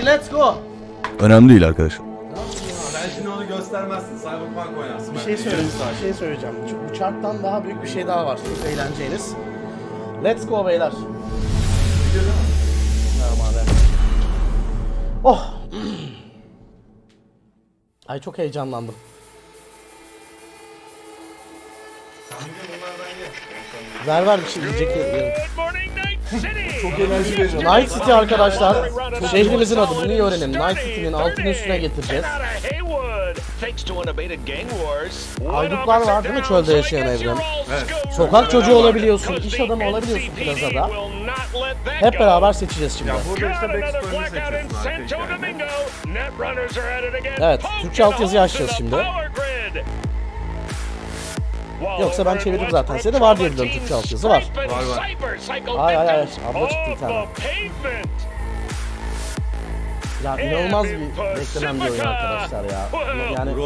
Let's go. Önemli değil arkadaşlar. Ben şimdi onu göstermezsin. Cyberpunk oynarsın. Bir şey söyleyeceğim. Şu uçaktan daha büyük bir şey daha var. Çok eğleneceğiniz. Let's go beyler. Oh. Ay çok heyecanlandım. Ver bir şey diyecek diye. Çok enerji verici. Night City arkadaşlar. Şehrimizin adı. Bunu iyi öğrenin. Night City'nin altını üstüne getireceğiz. Haydutlar var değil mi çölde yaşayan Evrim? Evet. Sokak çocuğu olabiliyorsun, iş adamı olabiliyorsun plazada. Hep beraber seçeceğiz şimdi. Ya burada işte backstory'ni seçiyorsun artık. Evet, Türkçe altyazıyı açacağız şimdi. Yoksa ben çevirdim zaten. Size de var diye biliyorum, Türkçe altyazı var. Var. Ay abla çıktı bir tane. Ya inanılmaz bir beklenen bir oyun arkadaşlar ya. Yani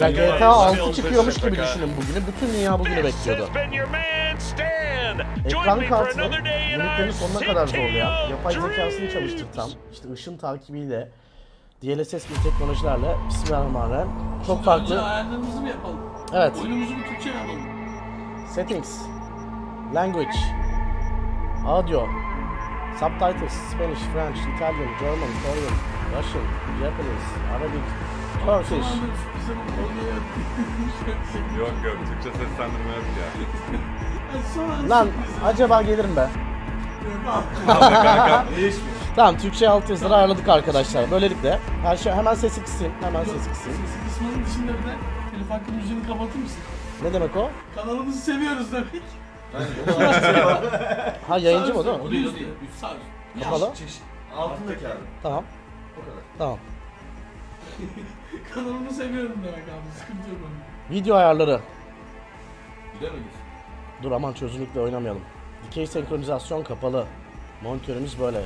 ya GTA 6 çıkıyormuş gibi düşünün bugünü. Bütün dünya bugünü bekliyordu. Ekran kartı yönetmenin sonuna kadar zor ya. Yapay zekasını çalıştık tam. İşte ışın takibiyle, DLSS gibi teknolojilerle, bismillahirrahmanirrahim. Çok farklı. Ayarlarımızı mı yapalım? Evet. Oyunumuzu bir Türkçe yapalım. Settings. Language. Audio. Subtitles, Spanish, French, Italian, German, Korean, Russian, Japanese, Arabic, Turkish. Yok Türkçe seslendirme yok ya. Lan acaba gelirim be. Tamam Türkçe altyazıları ayarladık arkadaşlar. Böylelikle her şey hemen sesi kısayım. Sesi kısmanın dışında bir de telif hakkı müziğini kapatır mısın? Ne demek o? Kanalımızı seviyoruz demek. Ha yayıncı mı değil mi? O değil, o kapalı. Altındaki abi. Tamam. O kadar. Tamam. Kanalımı seviyorum demek abi, sıkıntı yok onun. Video ayarları. Dur aman çözünürlükle oynamayalım. Dikey senkronizasyon kapalı. Monitörümüz böyle.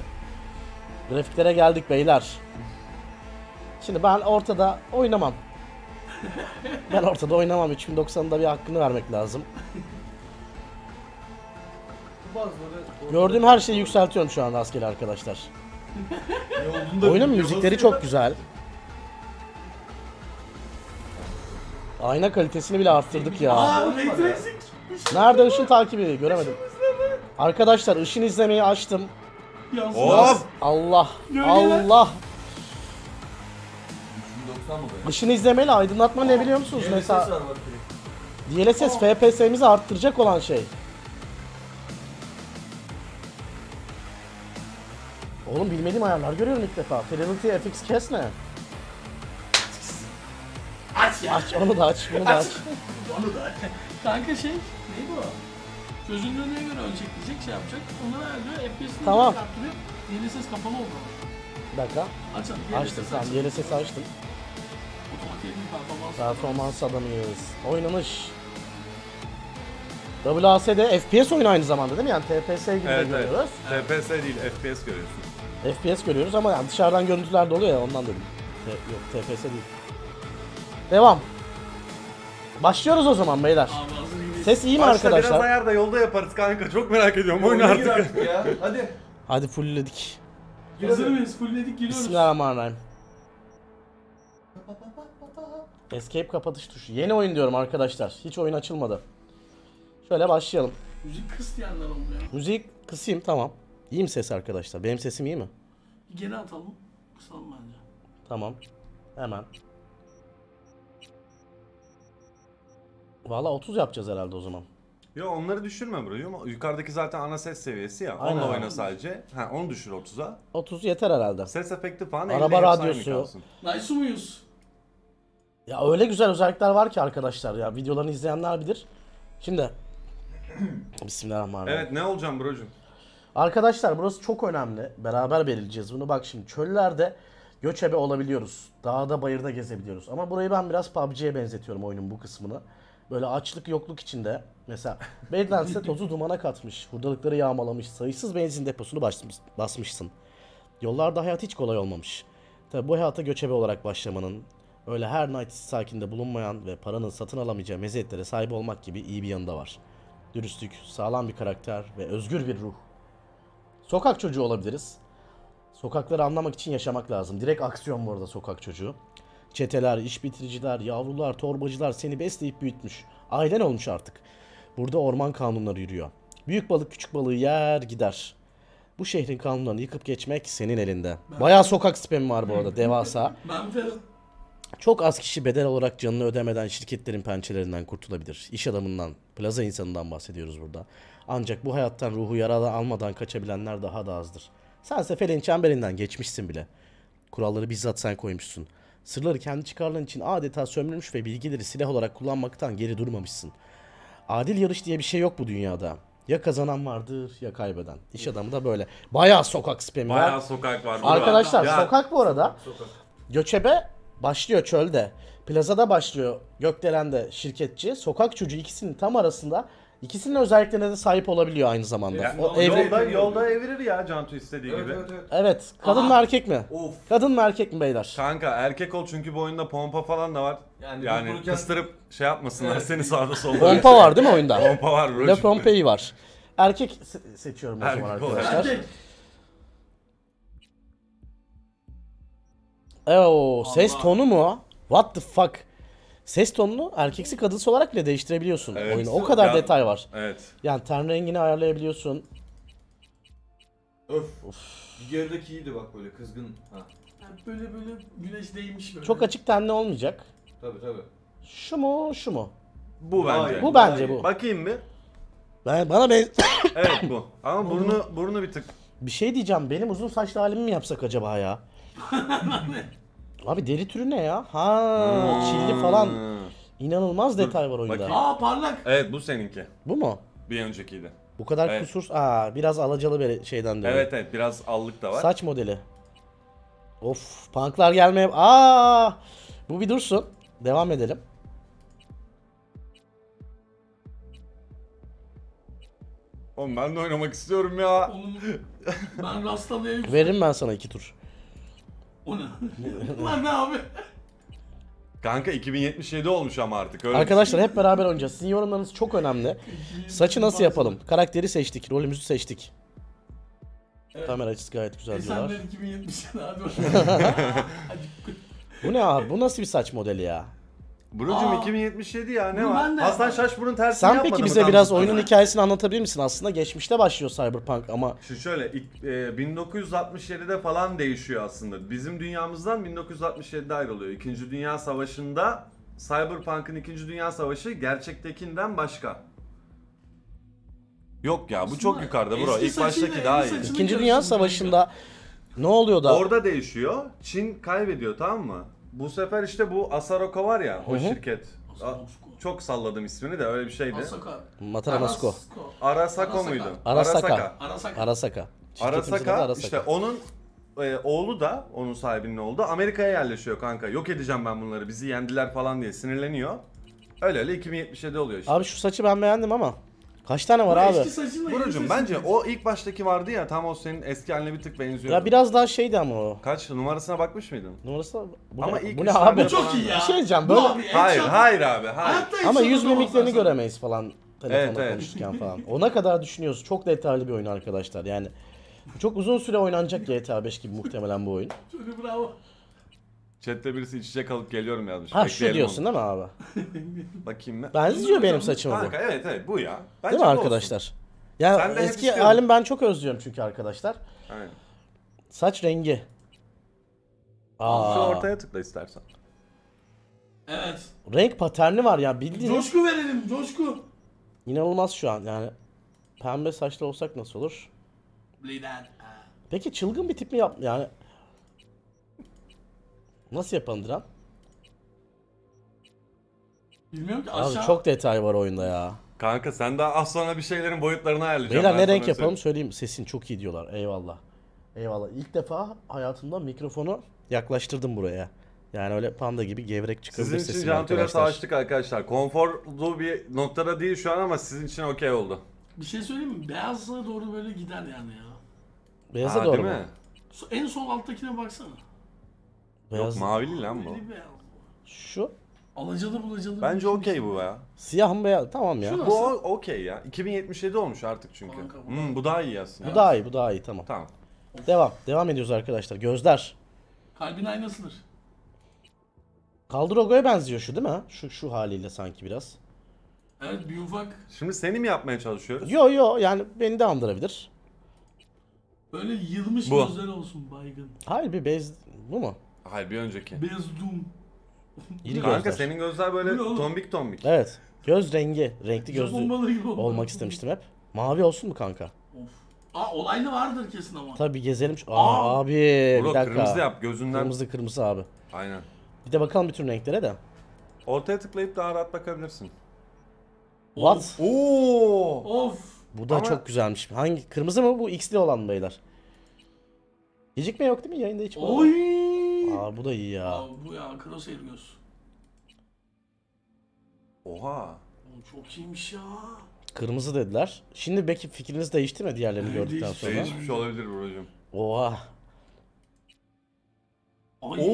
Grafiklere geldik beyler. Şimdi ben ortada oynamam. Ben ortada oynamam. 3090'da bir hakkını vermek lazım. Gördüğüm her şeyi yükseltiyorum şu anda askeri arkadaşlar. Oyunun müzikleri çok güzel. Ayna kalitesini bile arttırdık ya. Nerede ışın takibi? Göremedim. Arkadaşlar ışın izlemeyi açtım. Allah. Işın izlemeyle aydınlatma ne biliyor musunuz? Mesela DLSS FPS'imizi arttıracak olan şey. Oğlum bilmediğim ayarlar görüyorum ilk defa. Fidelity FX kes ne? Aç ya. Aç onu da aç, bunu da aç. Onu da aç. Kanka şey, neydi o? Çözünürlüğüne göre ölçekleyecek, şey yapacak. Onu ayarlıyor, FPS'ini tamam. Arttırıyor. Yeni ses kapalı oldu. Bir dakika. Açalım. Açtım, tamam. Yeni sesi açtım. Performans adamıyız. Oynanış. WAS'de FPS oyunu aynı zamanda değil mi? Yani TPS gibi evet, görüyoruz. Evet. TPS değil, FPS görüyorsun. FPS görüyoruz ama yani dışarıdan görüntüler de oluyor ya ondan dedim. Yok TPS değil. Devam. Başlıyoruz o zaman beyler. Ses iyi mi arkadaşlar? Başta biraz ayar da yolda yaparız kanka. Çok merak ediyorum. Oyun artık ya. Hadi. Hadi fullledik. Hazır mıyız? Fullledik giriyoruz. Bismillahirrahmanirrahim. Escape kapatış tuşu. Yeni oyun diyorum arkadaşlar. Hiç oyun açılmadı. Şöyle başlayalım. Müzik kıs diyenler oluyor. Müzik kısayım tamam. İyi mi ses arkadaşlar? Benim sesim iyi mi? Geri atalım. Kısalım bence. Tamam. Hemen. Valla 30 yapacağız herhalde o zaman. Yo onları düşürme bro. Yukarıdaki zaten ana ses seviyesi ya. Aynen. Onunla oyna sadece. Ha onu düşür 30'a. 30 yeter herhalde. Ses efekti falan. Araba radyosu. Nice muyuz? Ya öyle güzel özellikler var ki arkadaşlar ya. Videolarını izleyenler bilir. Şimdi. Bismillahirrahmanirrahim. Evet ne olacağım brocum? Arkadaşlar burası çok önemli. Beraber belirleyeceğiz bunu. Bak şimdi çöllerde göçebe olabiliyoruz. Dağda bayırda gezebiliyoruz. Ama burayı ben biraz PUBG'ye benzetiyorum oyunun bu kısmını. Böyle açlık yokluk içinde. Mesela Badlands'e tozu dumana katmış. Hurdalıkları yağmalamış. Sayısız benzin deposunu basmışsın. Yollarda hayat hiç kolay olmamış. Tabi bu hayata göçebe olarak başlamanın. Öyle her Night sakinde bulunmayan ve paranın satın alamayacağı meziyetlere sahip olmak gibi iyi bir yanı da var. Dürüstlük, sağlam bir karakter ve özgür bir ruh. Sokak çocuğu olabiliriz. Sokakları anlamak için yaşamak lazım. Direkt aksiyon bu arada sokak çocuğu. Çeteler, iş bitiriciler, yavrular, torbacılar seni besleyip büyütmüş. Ailen olmuş artık. Burada orman kanunları yürüyor. Büyük balık küçük balığı yer gider. Bu şehrin kanunlarını yıkıp geçmek senin elinde. Bayağı sokak spamı var bu arada, devasa. Çok az kişi bedel olarak canını ödemeden şirketlerin pençelerinden kurtulabilir. İş adamından, plaza insanından bahsediyoruz burada. Ancak bu hayattan ruhu yaralı almadan kaçabilenler daha da azdır. Sense felin çemberinden geçmişsin bile. Kuralları bizzat sen koymuşsun. Sırları kendi çıkarların için adeta sömürmüş ve bilgileri silah olarak kullanmaktan geri durmamışsın. Adil yarış diye bir şey yok bu dünyada. Ya kazanan vardır ya kaybeden. İş adamı da böyle. Bayağı sokak spamı var. Bayağı sokak var. Arkadaşlar ya, sokak bu arada. Sokak. Göçebe başlıyor çölde. Plazada başlıyor. Gökdelen'de şirketçi. Sokak çocuğu ikisinin tam arasında. İkisinin özelliklerine de sahip olabiliyor aynı zamanda. Yani, o yolda evirir ya Cantu istediği gibi. Evet. Kadın mı erkek mi? Of. Kadın mı erkek mi beyler? Kanka erkek ol çünkü bu oyunda pompa falan da var. Yani kururken... kıstırıp şey yapmasınlar evet. Seni sağda solda. Pompa var değil mi oyunda? Pompa var. La Pompe'yi var. Erkek seçiyorum o zaman arkadaşlar. Erkek. Ses tonu mu? What the fuck? Ses tonunu erkeksi kadınsı olarak bile değiştirebiliyorsun. Evet. Oyunda o kadar detay var. Evet. Yani ten rengini ayarlayabiliyorsun. Öf. Bir gerideki iyiydi bak böyle kızgın. Ha. Böyle güneş değmiş böyle. Çok açık tenli olmayacak. Tabii. Şu mu? Bu bence. Hayır, bu bence. Bakayım mı? Evet bu. Ama burnu bir tık. Bir şey diyeceğim. Benim uzun saçlı halimi mi yapsak acaba ya? Abi deri türü ne ya? Çilli falan. İnanılmaz detay var oyunda. Bakayım. Parlak. Evet bu seninki. Bu mu? Bir öncekiydi. Bu kadar evet. Kusursuz. Biraz alacalı bir şeyden dolayı. Evet biraz allık da var. Saç modeli. Of punklar gelmeye... Bu bir dursun. Devam edelim. Oğlum ben de oynamak istiyorum ya. Ben rastlamayayım. Veririm ben sana 2 tur. Ulan ne abi? Kanka 2077 olmuş ama artık öyle. Arkadaşlar hep beraber oynayacağız. Sizin yorumlarınız çok önemli. Saçı nasıl yapalım? Karakteri seçtik, rolümüzü seçtik. Evet. Kamera açısı gayet güzel diyorlar. Sen de 2077 abi. Bu ne abi? Bu nasıl bir saç modeli ya? Burucum 2077 ya ne var? Aslan Şaşburun tersini yapmadı mı? Sen peki bize biraz oyunun hikayesini anlatabilir misin? Aslında geçmişte başlıyor Cyberpunk ama... Şöyle 1967'de falan değişiyor aslında. Bizim dünyamızdan 1967'de ayrılıyor. 2. Dünya Savaşı'nda Cyberpunk'ın 2. Dünya Savaşı gerçektekinden başka. Yok ya bu çok yukarıda bro. İlk baştaki daha iyi. 2. Dünya Savaşı'nda ne oluyor da? Orada değişiyor. Çin kaybediyor tamam mı? Bu sefer işte bu Arasaka var ya o şirket. Çok salladım ismini de öyle bir şeydi. Mataramasco. Arasaka muydu? Arasaka. İşte onun oğlu da onun sahibinin oldu. Amerika'ya yerleşiyor kanka. Yok edeceğim ben bunları. Bizi yendiler falan diye sinirleniyor. Öyle 2077 oluyor işte. Abi şu saçı ben beğendim ama kaç tane var abi? Burucum bence o ilk baştaki vardı ya tam o senin eski haline bir tık benziyor. Ya biraz daha şeydi ama o. Kaç numarasına bakmış mıydın? Numarasına ama ilk bu ne abi? Çok iyi ya. Şey diyeceğim böyle. Hayır abi. Ama yüz mimiklerini göremeyiz falan telefonda konuşurken falan. Ona kadar düşünüyoruz. Çok detaylı bir oyun arkadaşlar. Yani çok uzun süre oynanacak GTA 5 gibi muhtemelen bu oyun. Çok bravo. Chat'te birisi içecek alıp geliyorum yazmış. Şu diyorsun değil mi abi? Bakayım ben. Benziyor benim saçıma bu. Kanka evet bu ya. Bence değil mi arkadaşlar? Olsun. Yani eski halim ben çok özlüyorum çünkü arkadaşlar. Aynen. Saç rengi. Şu ortaya tıkla istersen. Evet. Renk paterni var ya bildiğin. Coşku verelim coşku. İnanılmaz şu an yani. Pembe saçlı olsak nasıl olur? Peki çılgın bir tip mi yani? Nasıl yapalım Dilan? Bilmiyorum ki aşağı... Abi çok detay var oyunda ya. Kanka sen daha az sonra bir şeylerin boyutlarını ayarlayacağım. Beyler ne renk yapalım söyleyeyim. Sesin çok iyi diyorlar. Eyvallah. İlk defa hayatımda mikrofonu yaklaştırdım buraya. Yani öyle panda gibi gevrek çıkabilir sesim. Sizin için Cantu'yla savaştık arkadaşlar. Konforlu bir noktada değil şu an ama sizin için okey oldu. Bir şey söyleyeyim mi? Beyazlığa doğru böyle gider yani ya. Beyaza doğru mu? En sol alttakine baksana. Beyaz. Yok mavili lan bu. Şu. Alacalı bulacalı. Bence okey bu ya. Siyah mı beyaz? Tamam ya. Bu okey ya. 2077 olmuş artık çünkü. Bu daha iyi aslında. Bu daha iyi tamam. Devam. Devam ediyoruz arkadaşlar. Gözler. Kalbin aynasıdır. Kaldrogo'ya benziyor şu değil mi? Şu haliyle sanki biraz. Evet bir ufak. Şimdi seni mi yapmaya çalışıyoruz? Yo yo yani beni de andırabilir. Böyle yılmış gözler olsun baygın. Hayır bir bez... Bu mu? Hayır bir önceki. Bezdum. İri kanka gözler. Senin gözler böyle tombik tombik. Evet. Göz rengi. Renkli gözlü olmak istemiştim hep. Mavi olsun mu kanka? Of. Aa olaylı vardır kesin ama. Tabii gezelim. Aa, abi bir dakika. Kırmızı yap gözünden. Kırmızı kırmızı abi. Aynen. Bir de bakalım bütün renklere de. Ortaya tıklayıp daha rahat bakabilirsin. What? Oo! Of! Bu da ama... çok güzelmiş. Hangi? Kırmızı mı bu? X'li olan beyler. Gecikme yok değil mi? Yayında hiç bu. Aa bu da iyi ya. Aa, bu ya crosshair göz. Oha! O çok iyiymiş ya. Kırmızı dediler. Şimdi belki fikriniz değişti mi diğerlerini gördükten sonra? Değişmiş olabilir buracığım. Oha! Ay.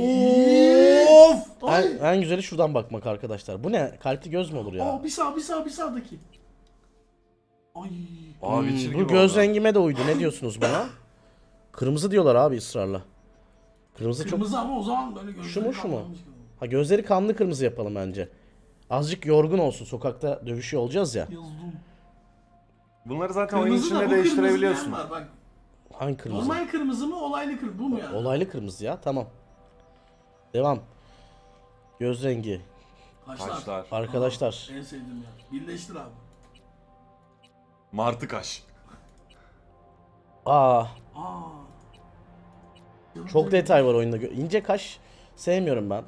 Of! Ay. En güzeli şuradan bakmak arkadaşlar. Bu ne? Kalpli göz mü olur ya? Aa, bir sağdaki. Ay. Abi, bu göz oldu. Rengime de uydu. Ne diyorsunuz bana? Kırmızı diyorlar abi ısrarla. Kırmızı çok... ama o zaman böyle gözleri. Şu mu? Ha gözleri kanlı kırmızı yapalım bence. Azıcık yorgun olsun. Sokakta dövüşüyor olacağız ya. Yazdım. Bunları zaten kırmızı oyun içinde değiştirebiliyorsun. Bak. Hangi kırmızı? Normal kırmızı mı? Olaylı kırmızı bu mu ya? Olaylı kırmızı ya. Tamam. Devam. Göz rengi. Kaşlar. Arkadaşlar. Aa, en sevdiğim ya. Birleştir abi. Martı kaş. Aa. Çok detay var oyunda. İnce kaş sevmiyorum ben.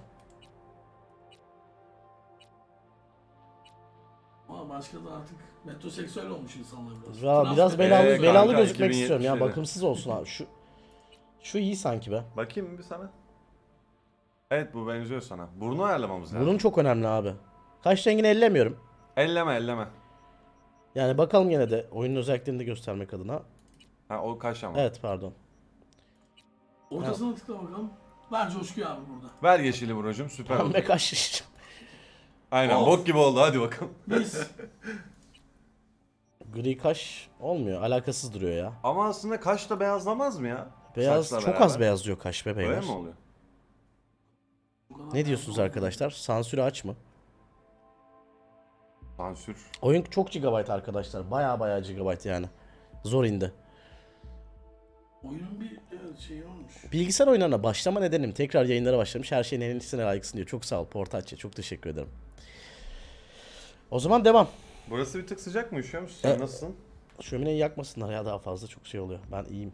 Ama başka da artık metroseksüel olmuş insanlar biraz. Ya biraz belalı gözükmek istiyorum ya. Bakımsız olsun abi. Şu iyi sanki be. Bakayım bir sana. Evet bu benziyor sana. Burnu ayarlamamız lazım. Burun çok önemli abi. Kaş rengini ellemiyorum. Elleme. Yani bakalım yine de oyunun özelliklerini de göstermek adına. Ha o kaş ama. Evet pardon. Ortasına tıkla bakalım. Ver coşkuyu abi burada. Ver yeşili buracığım süper. Pembe kaş. Aynen of. Bok gibi oldu hadi bakalım. Biz. Gri kaş olmuyor alakasız duruyor ya. Ama aslında kaş da beyazlamaz mı ya? Beyaz saçla çok beraber. Az beyazlıyor kaş bebeğler. Öyle mi oluyor? Ne diyorsunuz arkadaşlar? Sansürü aç mı? Sansür. Oyun çok gigabyte arkadaşlar. Baya gigabyte yani. Zor indi. Oyunun bir şey olmuş. Bilgisayar oyunlarına başlama nedenim. Tekrar yayınlara başlamış. Her şeyin en iyisine layıksın diyor. Çok sağ ol Portaçya. Çok teşekkür ederim. O zaman devam. Burası bir tık sıcak mı? Üşüyor musun? Nasılsın? Şömineyi yakmasınlar ya daha fazla. Çok şey oluyor. Ben iyiyim.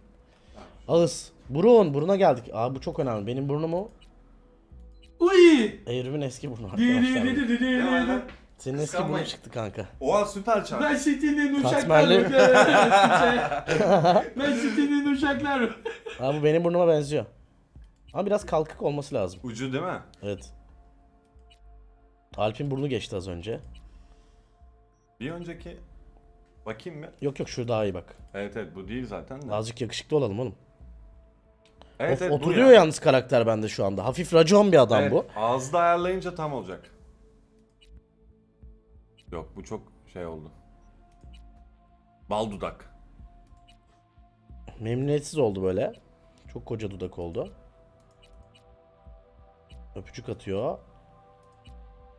Ağız. Burun. Buruna geldik. Abi bu çok önemli. Benim burnumu... Uyyy! Evrim'in eski burnu arkadaşlar. Senin eski burnun çıktı kanka. Oha süper çarpı. Ben City'nin uşakları. Abi bu benim burnuma benziyor. Ama biraz kalkık olması lazım. Ucu değil mi? Evet. Alp'in burnu geçti az önce. Bir önceki... Bakayım mı? Yok şu daha iyi bak. Evet bu değil zaten de. Azıcık yakışıklı olalım oğlum. Evet, oturuyor ya. Yalnız karakter bende şu anda. Hafif racon bir adam evet, bu. Ağzı da ayarlayınca tam olacak. Yok bu çok şey oldu. Bal dudak. Memnuniyetsiz oldu böyle. Çok koca dudak oldu. Öpücük atıyor.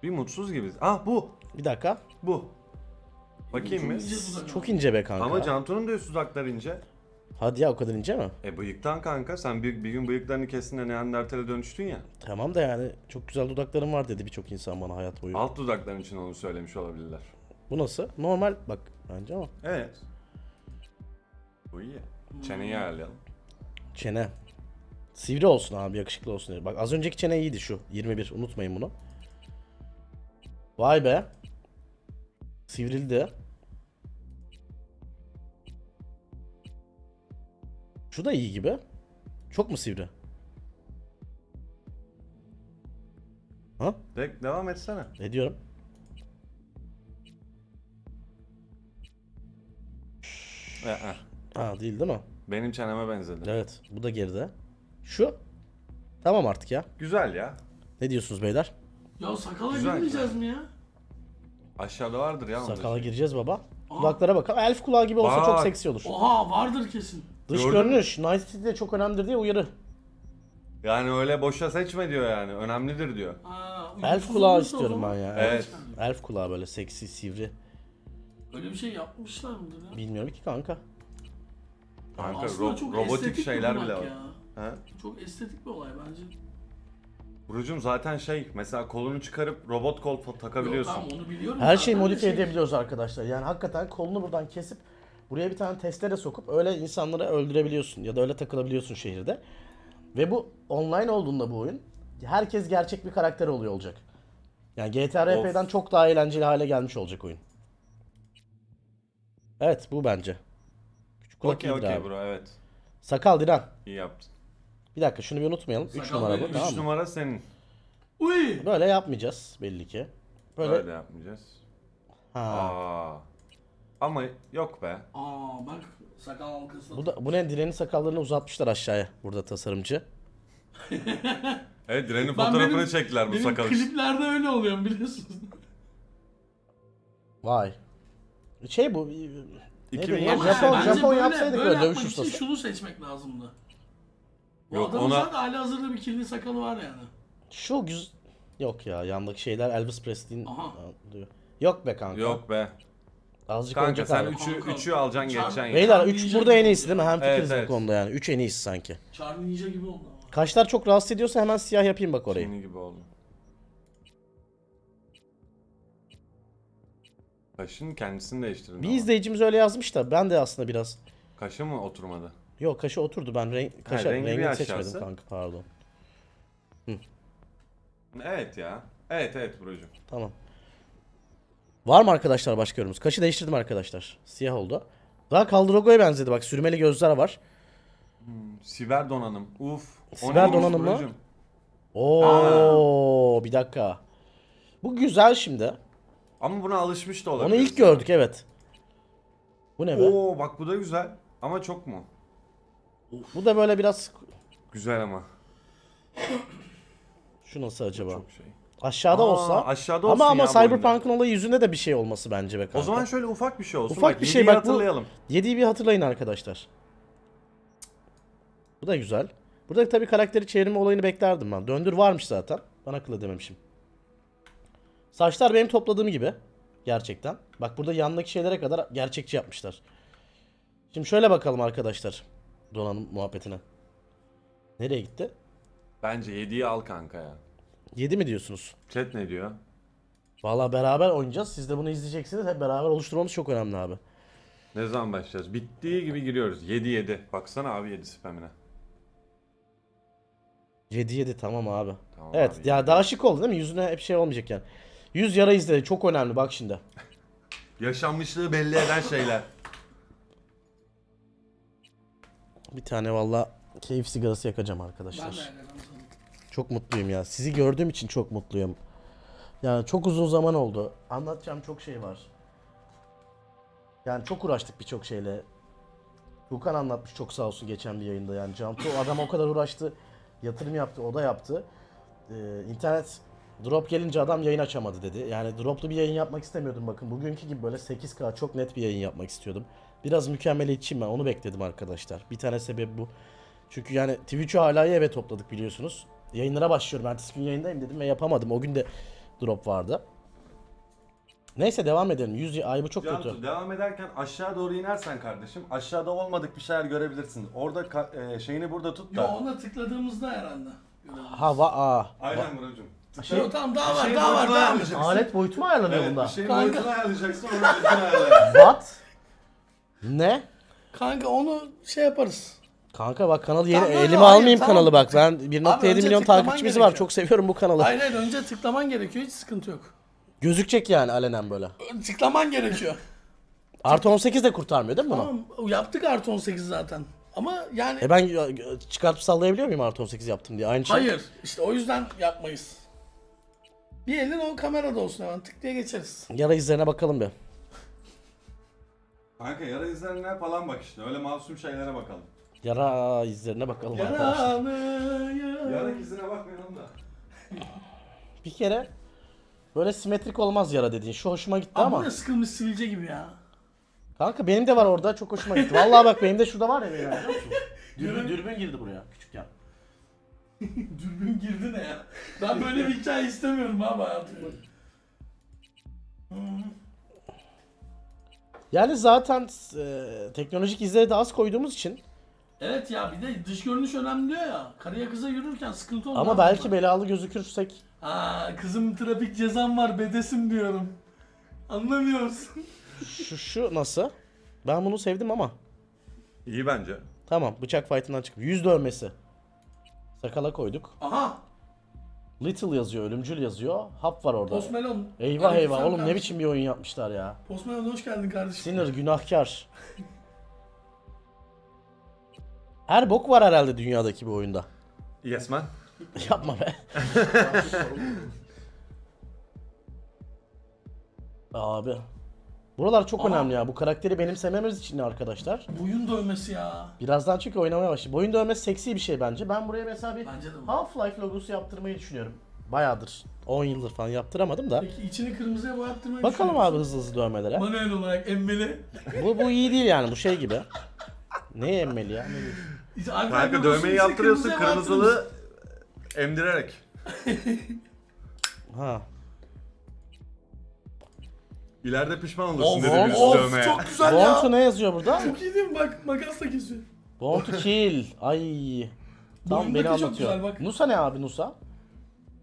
Bir mutsuz gibiyiz. Ah bu. Bir dakika. Bu. Bakayım mı? Çok ince be kanka. Ama Cantu'nun da üst dudakları ince. Hadi ya o kadar ince mi? Bıyıktan kanka sen bir gün bıyıklarını kestin de Neandertal'e dönüştün ya. Tamam da yani çok güzel dudakların var dedi birçok insan bana hayat boyu. Alt dudakların için onu söylemiş olabilirler. Bu nasıl? Normal bak bence ama. Evet. Bu iyi. Çeneyi ayarlayalım. Çene. Sivri olsun abi yakışıklı olsun dedi. Bak az önceki çene iyiydi şu 21 unutmayın bunu. Vay be. Sivrildi. Şu da iyi gibi. Çok mu sivri? Ha? Devam etsene. Ediyorum. Ha değil mi? Benim çeneme benzedi. Evet. Bu da geride. Şu. Tamam artık ya. Güzel ya. Ne diyorsunuz beyler? Ya sakala girmeyeceğiz mi ya? Aşağıda vardır ya. Sakala gireceğiz baba. Kulaklara bakalım. Elf kulağı gibi olsa çok seksi olur. Oha vardır kesin. Dış görünüş Night City'de çok önemlidir diye uyarı. Yani öyle boşa seçme diyor yani. Önemlidir diyor. Elf kulağı istiyorum ben ya. Evet. Elf kulağı böyle seksi, sivri. Öyle bir şey yapmışlar mıdır ya? Bilmiyorum ki kanka. Kanka robotik şeyler bile var. Ha? Çok estetik bir olay bence. Burucum zaten şey mesela kolunu çıkarıp robot kol takabiliyorsun. Yok, onu biliyorum. Her şeyi modifiye edebiliyoruz arkadaşlar. Yani hakikaten kolunu buradan kesip buraya bir tane testere sokup öyle insanları öldürebiliyorsun ya da öyle takılabiliyorsun şehirde. Ve bu online olduğunda bu oyun herkes gerçek bir karakter oluyor olacak. Yani GTA RP'den çok daha eğlenceli hale gelmiş olacak oyun. Evet bu bence. Okey okey bro evet. Sakal Dilan. İyi yaptın. Bir dakika şunu bir unutmayalım. 3 numara bu. 3 tamam numara senin. Uy. Böyle yapmayacağız belli ki. Böyle yapmayacağız. Ha. Aa. Ama yok be. Aa bak sakal halkası. Bu ne direnin sakallarını uzatmışlar aşağıya burada tasarımcı. Evet direnin fotoğrafını çektiler bu sakal. Benim kliplerde öyle oluyor biliyorsunuz. Vay. Şey bu. Japon yapsaydık böyle dövüş ustası. Şunu seçmek lazımdı. O adamın zaten hali hazırda bir kirli sakalı var yani. Şu güz... Yok ya yandaki şeyler Elvis Presley'in... Yok be kanka. Yok be. Azıcık kanka sen 3'ü alacaksın geçeceksin yani. Beyler 3 burada en iyisi değil mi? Hem fikiriz bu konuda yani. 3 en iyisi sanki. Charlie Ninja gibi oldu ama. Kaşlar çok rahatsız ediyorsa hemen siyah yapayım bak orayı. Senin gibi oldu. Kaşın kendisini değiştirdi. Bir izleyicimiz öyle yazmış da ben de aslında biraz... Kaşı mı oturmadı? Yok kaşı oturdu ben rengini seçmedim kanka pardon. Hı. Evet ya. Evet evet Buracığım. Tamam. Var mı arkadaşlar başka yorumumuz? Kaşı değiştirdim arkadaşlar. Siyah oldu. Daha Kaldrogo'ya benzedi bak sürmeli gözler var. Siber donanım. Uf. Siber donanım mı? Ooo bir dakika. Bu güzel şimdi. Ama buna alışmış da olabilir. Onu ilk gördük evet. Bu ne be? Oo bak bu da güzel. Ama çok mu? Of. Bu da böyle biraz... Güzel ama. Şu nasıl acaba? Çok şey. Aşağıda olsa. Aşağıda olsun ama Cyberpunk'ın olayı yüzünde de bir şey olması bence be kanka. O zaman şöyle ufak bir şey olsun. Ufak bak, bir şey bak hatırlayalım. Bu 7'yi bir hatırlayın arkadaşlar. Bu da güzel. Burada tabii karakteri çevirme olayını beklerdim ben. Döndür varmış zaten. Ben akıl edememişim. Saçlar benim topladığım gibi. Gerçekten. Bak burada yandaki şeylere kadar gerçekçi yapmışlar. Şimdi şöyle bakalım arkadaşlar. Donanım muhabbetine. Nereye gitti? Bence 7'yi al kanka ya. 7 mi diyorsunuz? Chat ne diyor? Valla beraber oynayacağız. Siz de bunu izleyeceksiniz. Hep beraber oluşturmamız çok önemli abi. Ne zaman başlayacağız? Bittiği gibi giriyoruz. 7-7. Baksana abi 7 spamine. 7-7 tamam abi. Tamam evet abi, ya 7. Daha şık oldu değil mi? Yüzüne hep şey olmayacak yani. Yüz yara izleri çok önemli bak şimdi. Yaşanmışlığı belli eden şeyler. Bir tane valla keyif sigarası yakacağım arkadaşlar. Çok mutluyum ya. Sizi gördüğüm için çok mutluyum. Yani çok uzun zaman oldu. Anlatacağım çok şey var. Yani çok uğraştık birçok şeyle. Rukan anlatmış çok sağ olsun geçen bir yayında yani. Cantu adam o kadar uğraştı. Yatırım yaptı, o da yaptı. İnternet drop gelince adam yayın açamadı dedi. Yani droplu bir yayın yapmak istemiyordum bakın. Bugünkü gibi böyle 8K çok net bir yayın yapmak istiyordum. Biraz mükemmeliyetçiyim ben onu bekledim arkadaşlar. Bir tane sebep bu. Çünkü yani Twitch'i hala eve topladık biliyorsunuz. Yayınlara başlıyorum. Ertesi gün yayındayım dedim ve yapamadım. O gün de drop vardı. Neyse devam edelim. 100 ay bu çok Cantu, kötü. Devam ederken aşağı doğru inersen kardeşim aşağıda olmadık bir şeyler görebilirsin. Orada şeyini burada tut da. Yo ona tıkladığımızda herhalde. Hava a. Aynen Buracığım. Şey, tamam daha var daha var daha var. Alet boyutu mu ayarlanıyor evet, bunda? Bir şeyin boyutunu ayarlayacaksın onu ayarlayacaksın. What? Ne? Kanka onu şey yaparız. Kanka bak kanalı yeni, tamam, elime hayır, almayayım tamam. Kanalı bak ben 1.7 milyon takipçimiz var çok seviyorum bu kanalı. Aynen önce tıklaman gerekiyor hiç sıkıntı yok. Gözükecek yani alenen böyle. Tıklaman gerekiyor. Artı 18 de kurtarmıyor değil mi bunu? Tamam yaptık artı 18 zaten ama yani. E ben çıkartıp sallayabiliyor muyum artı 18 yaptım diye aynı şey. Hayır işte o yüzden yapmayız. Bir elin o kamerada olsun hemen tık diye geçeriz. Yara izlerine bakalım bir. Kanka yara izlerine falan bak işte öyle masum şeylere bakalım. Yara izlerine bakalım arkadaşlar. Yara izine bakmayalım da. Bir kere böyle simetrik olmaz yara dediğin şu hoşuma gitti ama. Ama sıkılmış sivilce gibi ya. Kanka benim de var orada, çok hoşuma gitti. Vallahi bak benim de şurada var ya benim. Dürbün girdi buraya küçükken. Dürbün girdi ne ya? Ben böyle bir hikaye istemiyorum abi hayatımda. Yani zaten teknolojik izlere de az koyduğumuz için. Evet ya, bir de dış görünüş önemli diyor ya. Karıya kıza yürürken sıkıntı olmuyor. Ama belki belalı gözükürsek. Aa, kızım trafik cezam var bedesim diyorum. Anlamıyorsun. Şu nasıl? Ben bunu sevdim ama. İyi bence. Tamam, bıçak fight'ından çıkıp yüz dövmesi. Sakala koyduk. Aha! Little yazıyor, ölümcül yazıyor. Hap var orada. Postmelon. Eyvah kardeşim, eyvah oğlum kardeşim. Ne biçim bir oyun yapmışlar ya. Postmelon hoş geldin kardeşim. Sinir, günahkar. Her bok var herhalde dünyadaki bir oyunda. Yes man. Yapma be. Abi. Buralar çok önemli ya. Bu karakteri benimsememiz için arkadaşlar. Boyun dövmesi ya. Birazdan çünkü oynamaya başlayacak. Boyun dövmesi seksi bir şey bence. Ben buraya mesela bir Half-Life logosu yaptırmayı düşünüyorum. Bayağıdır. 10 yıldır falan yaptıramadım da. Peki içini kırmızıya boyattırmayı düşünüyorum. Bakalım abi hızlı dövmelere. Manuel olarak emmeli. Bu iyi değil yani, bu şey gibi. Neye emmeli ya? Kanka dövmeyi yaptırıyorsun kırmızılı emdirerek. Ha. İleride pişman olursun dedim yüz dövmeye. Çok güzel ya. Born to ne yazıyor burada? Çok iyi değil mi? Bak makasla kesiyor. Born to kill. Ay. Tam beni anlatıyor. Nusa ne abi Nusa?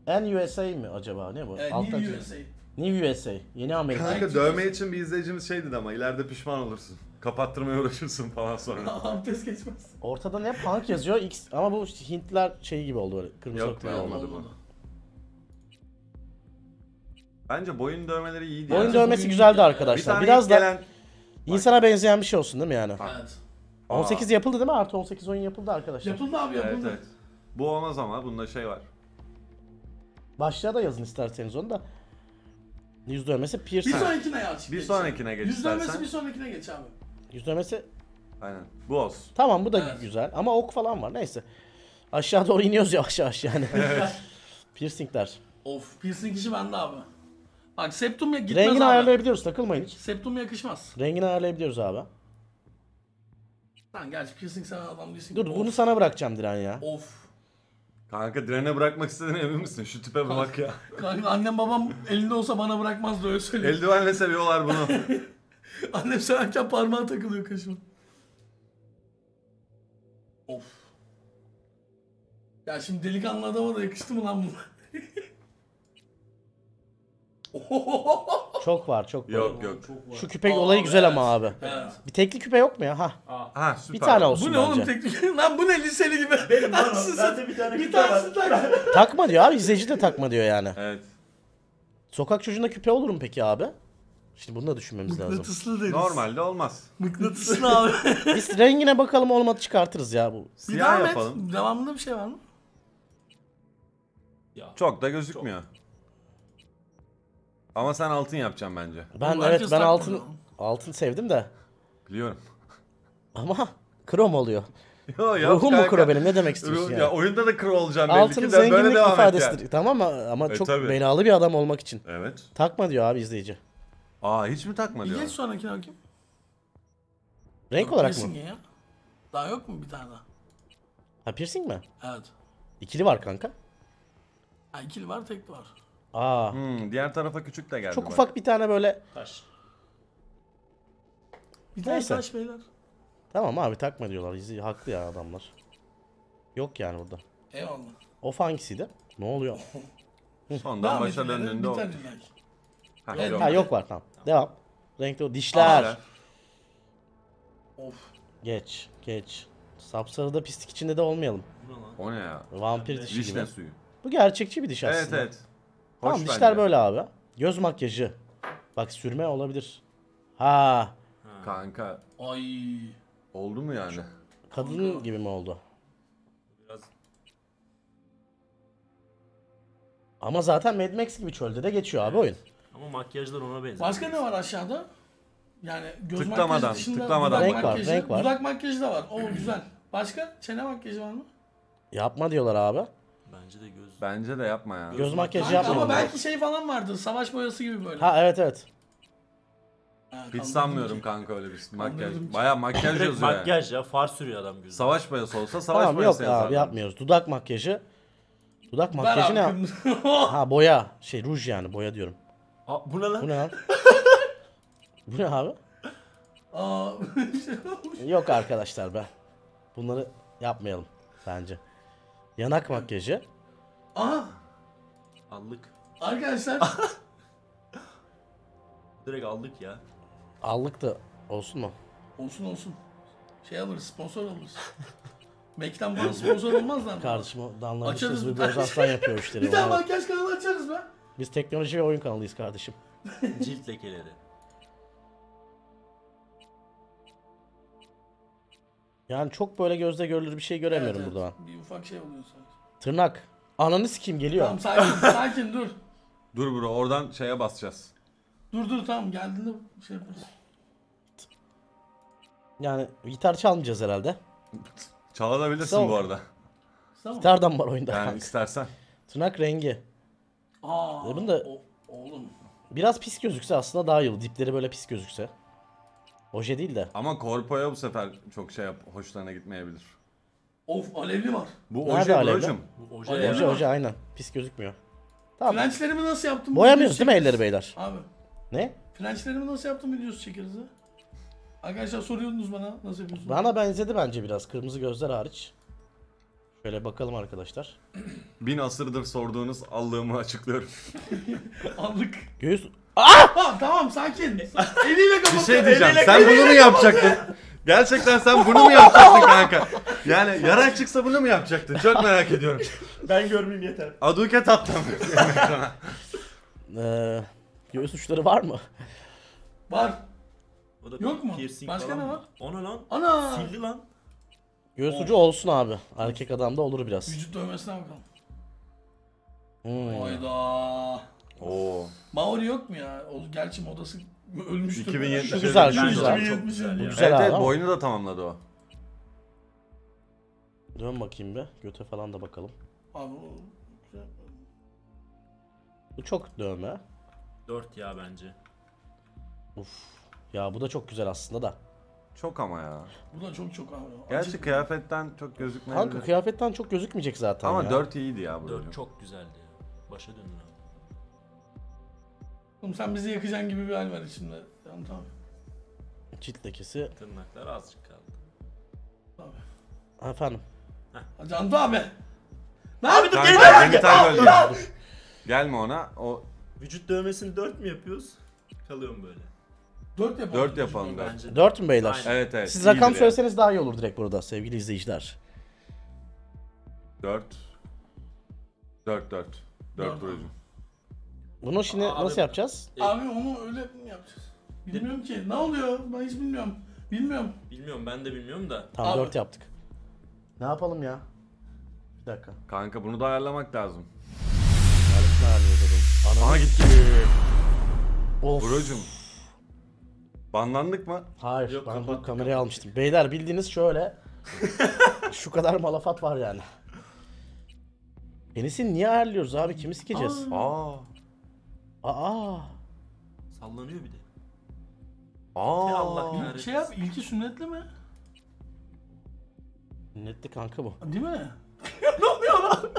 NUSA mi acaba? Ne bu? New USA. New USA. Yeni Amerika. Kanka dövme için bir izleyicimiz şey dedi ama ileride pişman olursun. Kapattırmaya uğraşırsın falan sonra. Pes geçmez. Ortada ne punk yazıyor? X ama bu Hintler şeyi gibi oldu böyle. Kırmızı nokta olmadı bu. Bence boyun dövmeleri iyiydi. Boyun yani dövmesi güzeldi ya arkadaşlar. Bir biraz da gelen... insana benzeyen bir şey olsun değil mi yani? Evet. 18 yapıldı değil mi? Artı 18 oyun yapıldı arkadaşlar. Yapıldı abi, yapıldı. Evet. Bu olmaz ama bunda şey var. Başlığa da yazın isterseniz onu da. Yüz dövmesi piercing. Bir sonrakine geç. Yüz dövmesi bir sonrakine geç abi. Yüz dövmesi. Aynen. Bu olsun. Tamam bu da evet. Güzel ama ok falan var neyse. Aşağı doğru iniyoruz ya aşağı yani. Evet. Piercingler. Of piercing işi bende abi. Bak septum gitmez abi. Rengini ayarlayabiliyoruz, takılmayın hiç. Septum yakışmaz. Rengini ayarlayabiliyoruz abi. Lan gerçi piercing sen adam değilsin. Dur bunu sana bırakacağım Diren ya. Of. Kanka Diren'e bırakmak istediğine emin misin? Şu tipe bak ya. Kanka annem babam elinde olsa bana bırakmazdı öyle söyleyeyim. Eldivenle seviyorlar bunu. Annem severken parmağı takılıyor kaşıma. Of. Ya şimdi delikanlı adama da yakıştı mı lan bunlar? Çok var, çok var. Yok yok. Şu küpe olayı güzel evet. Ama abi. Evet. Bir tekli küpe yok mu ya? Ha. Ha süper. Bir tane olsun. Bu ne bence. Oğlum tekli? Lan bu ne liseli gibi? Benim var. Zaten bir tane küpe var. Takma diyor abi, izleyici de takma diyor yani. Evet. Sokak çocuğunda küpe olur mu peki abi? Şimdi bunu da düşünmemiz mıknatıslı lazım. Deriz. Normalde olmaz. Mıknatıslı abi. Biz rengine bakalım, olmadı çıkartırız ya bu. Siyah yapalım. Et. Devamında bir şey var mı? Ya. Çok da gözükmüyor. Çok. Ama sen altın yapacaksın bence. Ben oğlum, evet ben altın sevdim de. Biliyorum. Ama krom oluyor. Yo, ruhum mu kro benim, ne demek istiyorsun ya? Yani? Ya oyunda da kro olacağım belli ki de böyle devam ifadesidir. Yani. Tamam mı? Ama çok tabii. Belalı bir adam olmak için. Evet. Takma diyor abi izleyici. Aa hiç mi takma diyor? Bir geç sonrakine bakayım. Renk yok, olarak mı? Ya. Daha yok mu bir tane daha? Ha piercing mi? Evet. İkili var kanka. Ha ikili var, tekli var. Aa. Diğer tarafa küçük de geldi. Çok bak. Ufak bir tane böyle taş. Bir tane taş beyler. Tamam abi takma diyorlar. İzi haklı ya adamlar. Yok yani burada. Eyvallah. Of hangisiydi? Ne oluyor? Sondan başa döndüğünde o. Ha yok var tamam. Devam. Renkli o dişler. Aa, of. Geç. Sapsarıda pislik içinde de olmayalım. O ne ya? Vampir dişi gibi. Suyu. Bu gerçekçi bir diş aslında. Evet. Hoş tamam dişler böyle abi. Göz makyajı. Bak sürme olabilir. Ha. Kanka. Ay. Oldu mu yani? Kadın gibi mi oldu? Biraz. Ama zaten Mad Max gibi çölde de geçiyor evet. Abi oyun. Ama makyajlar ona benziyor. Başka ne var aşağıda? Yani göz makyajı dışında renk var. Dudak makyajı da var. O güzel. Başka? Çene makyajı var mı? Yapma diyorlar abi. Bence de yapma ya. Göz makyajı yapma. Ama belki şey falan vardır. Savaş boyası gibi böyle. Ha evet. Hiç sanmıyorum kanka öyle bir makyaj. Baya makyaj yazıyor yani. Makyaj ya, far sürüyor adam gözüne. Savaş mayası olsa savaş tamam, mayası yazar. Yok abi yapmıyoruz. Dudak makyajı. Dudak makyajı ne? Ha boya. Şey ruj yani, boya diyorum. Aa, bu ne lan? Bu ne lan? Bu ne abi? Aa, yok arkadaşlar be. Bunları yapmayalım bence. Yanak makyajı. Aha. Allık. Arkadaşlar. Direkt aldık ya. Aldık da olsun mu? Olsun olsun. Şey alırız, sponsor alırız. Mekten bana sponsor olmaz lan. Kardeşim danlarmışız bir bozastan yapıyor işleri. Bir tane makyaj kanalı açarız be. Biz teknoloji ve oyun kanalıyız kardeşim. Cilt lekeleri. Yani çok böyle gözle görülür bir şey göremiyorum evet, burada. Bir ufak şey oluyor sanki. Tırnak. Ananı sikeyim geliyor. Tamam sakin, sakin dur. Dur bro, oradan şeye basacağız. Dur dur tamam, geldiğinde şey yaparız. Yani gitar çalmayacağız herhalde. Çalabilirsin bu arada. Gitardan var oyunda. Yani kanka, istersen. Tırnak rengi. Aa. Bunun da oğlum biraz pis gözükse aslında daha iyi olur. Dipleri böyle pis gözükse. Oje değil de. Ama korpoya bu sefer çok şey hoşlarına gitmeyebilir. Of alevli var. Bu oje alevli. Bu oje alevli. Oje, oje aynen. Pis gözükmüyor. Tamam. Frençlerimi nasıl yaptım? Boyamıyoruz değil mi elleri beyler? Abi. Ne? Frençlerimi nasıl yaptım videosu çekeriz ha. Arkadaşlar soruyordunuz bana nasıl yapıyorsunuz? Bana benzedi bence biraz, kırmızı gözler hariç. Şöyle bakalım arkadaşlar. 1000 asırdır sorduğunuz allığımı açıklıyorum. Allık. Göğüs. Aa! Tamam sakin. Eliyle kapatıyorum. Bir şey diyeceğim. Sen bunu mu yapacaktın? Gerçekten sen bunu mu yapacaktın kanka? Yani yarak çıksa bunu mu yapacaktın? Çok merak ediyorum. Ben görmeyeyim yeter. Aduket attım. Göğüs uçları var mı? Var. Yok mu? Başka ne var? Ona lan. Ana. Sildi lan. Göğüs ucu olsun abi. Erkek adamda olur biraz. Vücut dövmesine bakalım. Hayda. Oo. Maori yok mu ya? O gerçi modası ölmüştü. 2007. Şu güzel, şu güzel. Çok güzel. Bu güzel evet, evet, boynu da tamamladı o. Dön bakayım be. Göte falan da bakalım. Abi bu çok dövme. 4 ya bence. Uf. Ya bu da çok güzel aslında da. Çok ama ya. Bu da çok çok abi. Gerçi kıyafetten çok gözükmeyebilir. Kanka kıyafetten çok gözükmeyecek zaten ama ya. 4 iyiydi ya bu. 4 çok güzeldi ya. Başa döndün abi. Oğlum sen bizi yakacaksın gibi bir hal var içinde. Tamam tamam. Cilt lekesi. Tırnaklar azıcık kaldı. Abi. Efendim. Heh. Cantu abi. Ne abi dur gelme. Gelme ona. O vücut dövmesini 4 mü yapıyoruz? Kalıyor mu böyle? 4 yapalım. 4 yapalım bence. 4 mü beyler? Aynen. Evet evet. Siz rakam söyleseniz daha iyi olur direkt burada sevgili izleyiciler. 4 buracığım. Bunu şimdi abi, nasıl yapacağız? Abi onu öyle mi yapacağız? Bilmiyorum ki. Ne oluyor? Ben hiç bilmiyorum. Bilmiyorum ben de bilmiyorum da. Tam 4 yaptık. Ne yapalım ya? Bir dakika. Kanka bunu da ayarlamak lazım. Aha gitti. Buracığım. Banlandık mı? Hayır. Yok, ben bak kamerayı almıştım. Beyler bildiğiniz şöyle. Şu kadar malafat var yani. Penisini niye ayarlıyoruz abi? Kimi sikeceğiz? Aa. Sallanıyor bir de. Aa. Allah şey yap, ilki sünnetli mi? Sünnetli kanka bu. Değil mi? Ne oluyor lan?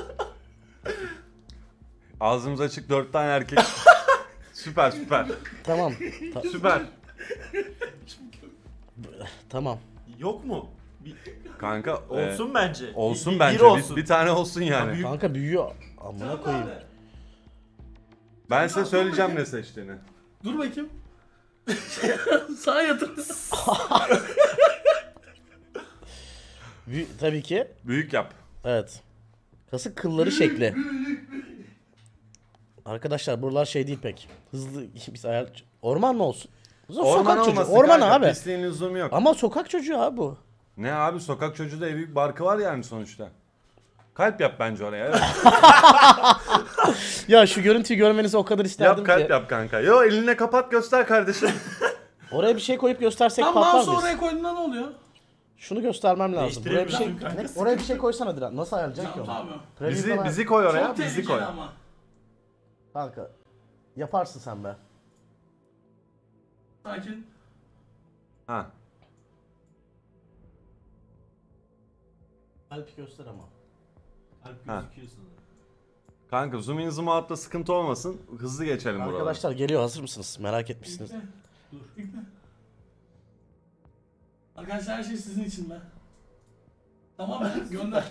Ağzımız açık 4 tane erkek. Süper süper. Tamam. Süper. Tamam. Yok mu? Kanka olsun bence. Olsun bence. Bir tane olsun yani. Ya, kanka büyüyor. Amına koyayım. Ben size söyleyeceğim ne seçtiğini. Dur bakayım. Sağa yatırız. Tabii ki. Büyük yap. Evet. Kasık kılları şekli. Arkadaşlar buralar şey değil pek. Hızlı biz ayar. Orman mı olsun? Sokak çocuğu. Orman abi. Pisliğin lüzumu yok. Ama sokak çocuğu abi bu. Ne abi sokak çocuğu da evi barkı var yani sonuçta. Kalp yap bence oraya. Evet. Ya şu görüntüyü görmenizi o kadar isterdim ki. Yap kalp yap kanka. Yo eline kapat göster kardeşim. Oraya bir şey koyup göstersek patlar mıyız? Tam mouse'u oraya koyduğunda ne oluyor? Şunu göstermem lazım. Buraya bir şey, oraya bir şey koysana Dilan. Nasıl ayarlayacak ki onu? Bizi koy oraya. Çok bizi koy. Ama. Kanka yaparsın sen be. Sakin. Ha. Alp göster ama. Alp gözüküyorsun. Kanka zoom in zoom out'ta sıkıntı olmasın. Hızlı geçelim buralara. Arkadaşlar buradan. Geliyor, hazır mısınız? Merak etmişsiniz. İlkme. Dur. İlkme. Arkadaşlar her şey sizin için be. Tamam mı? Gönder.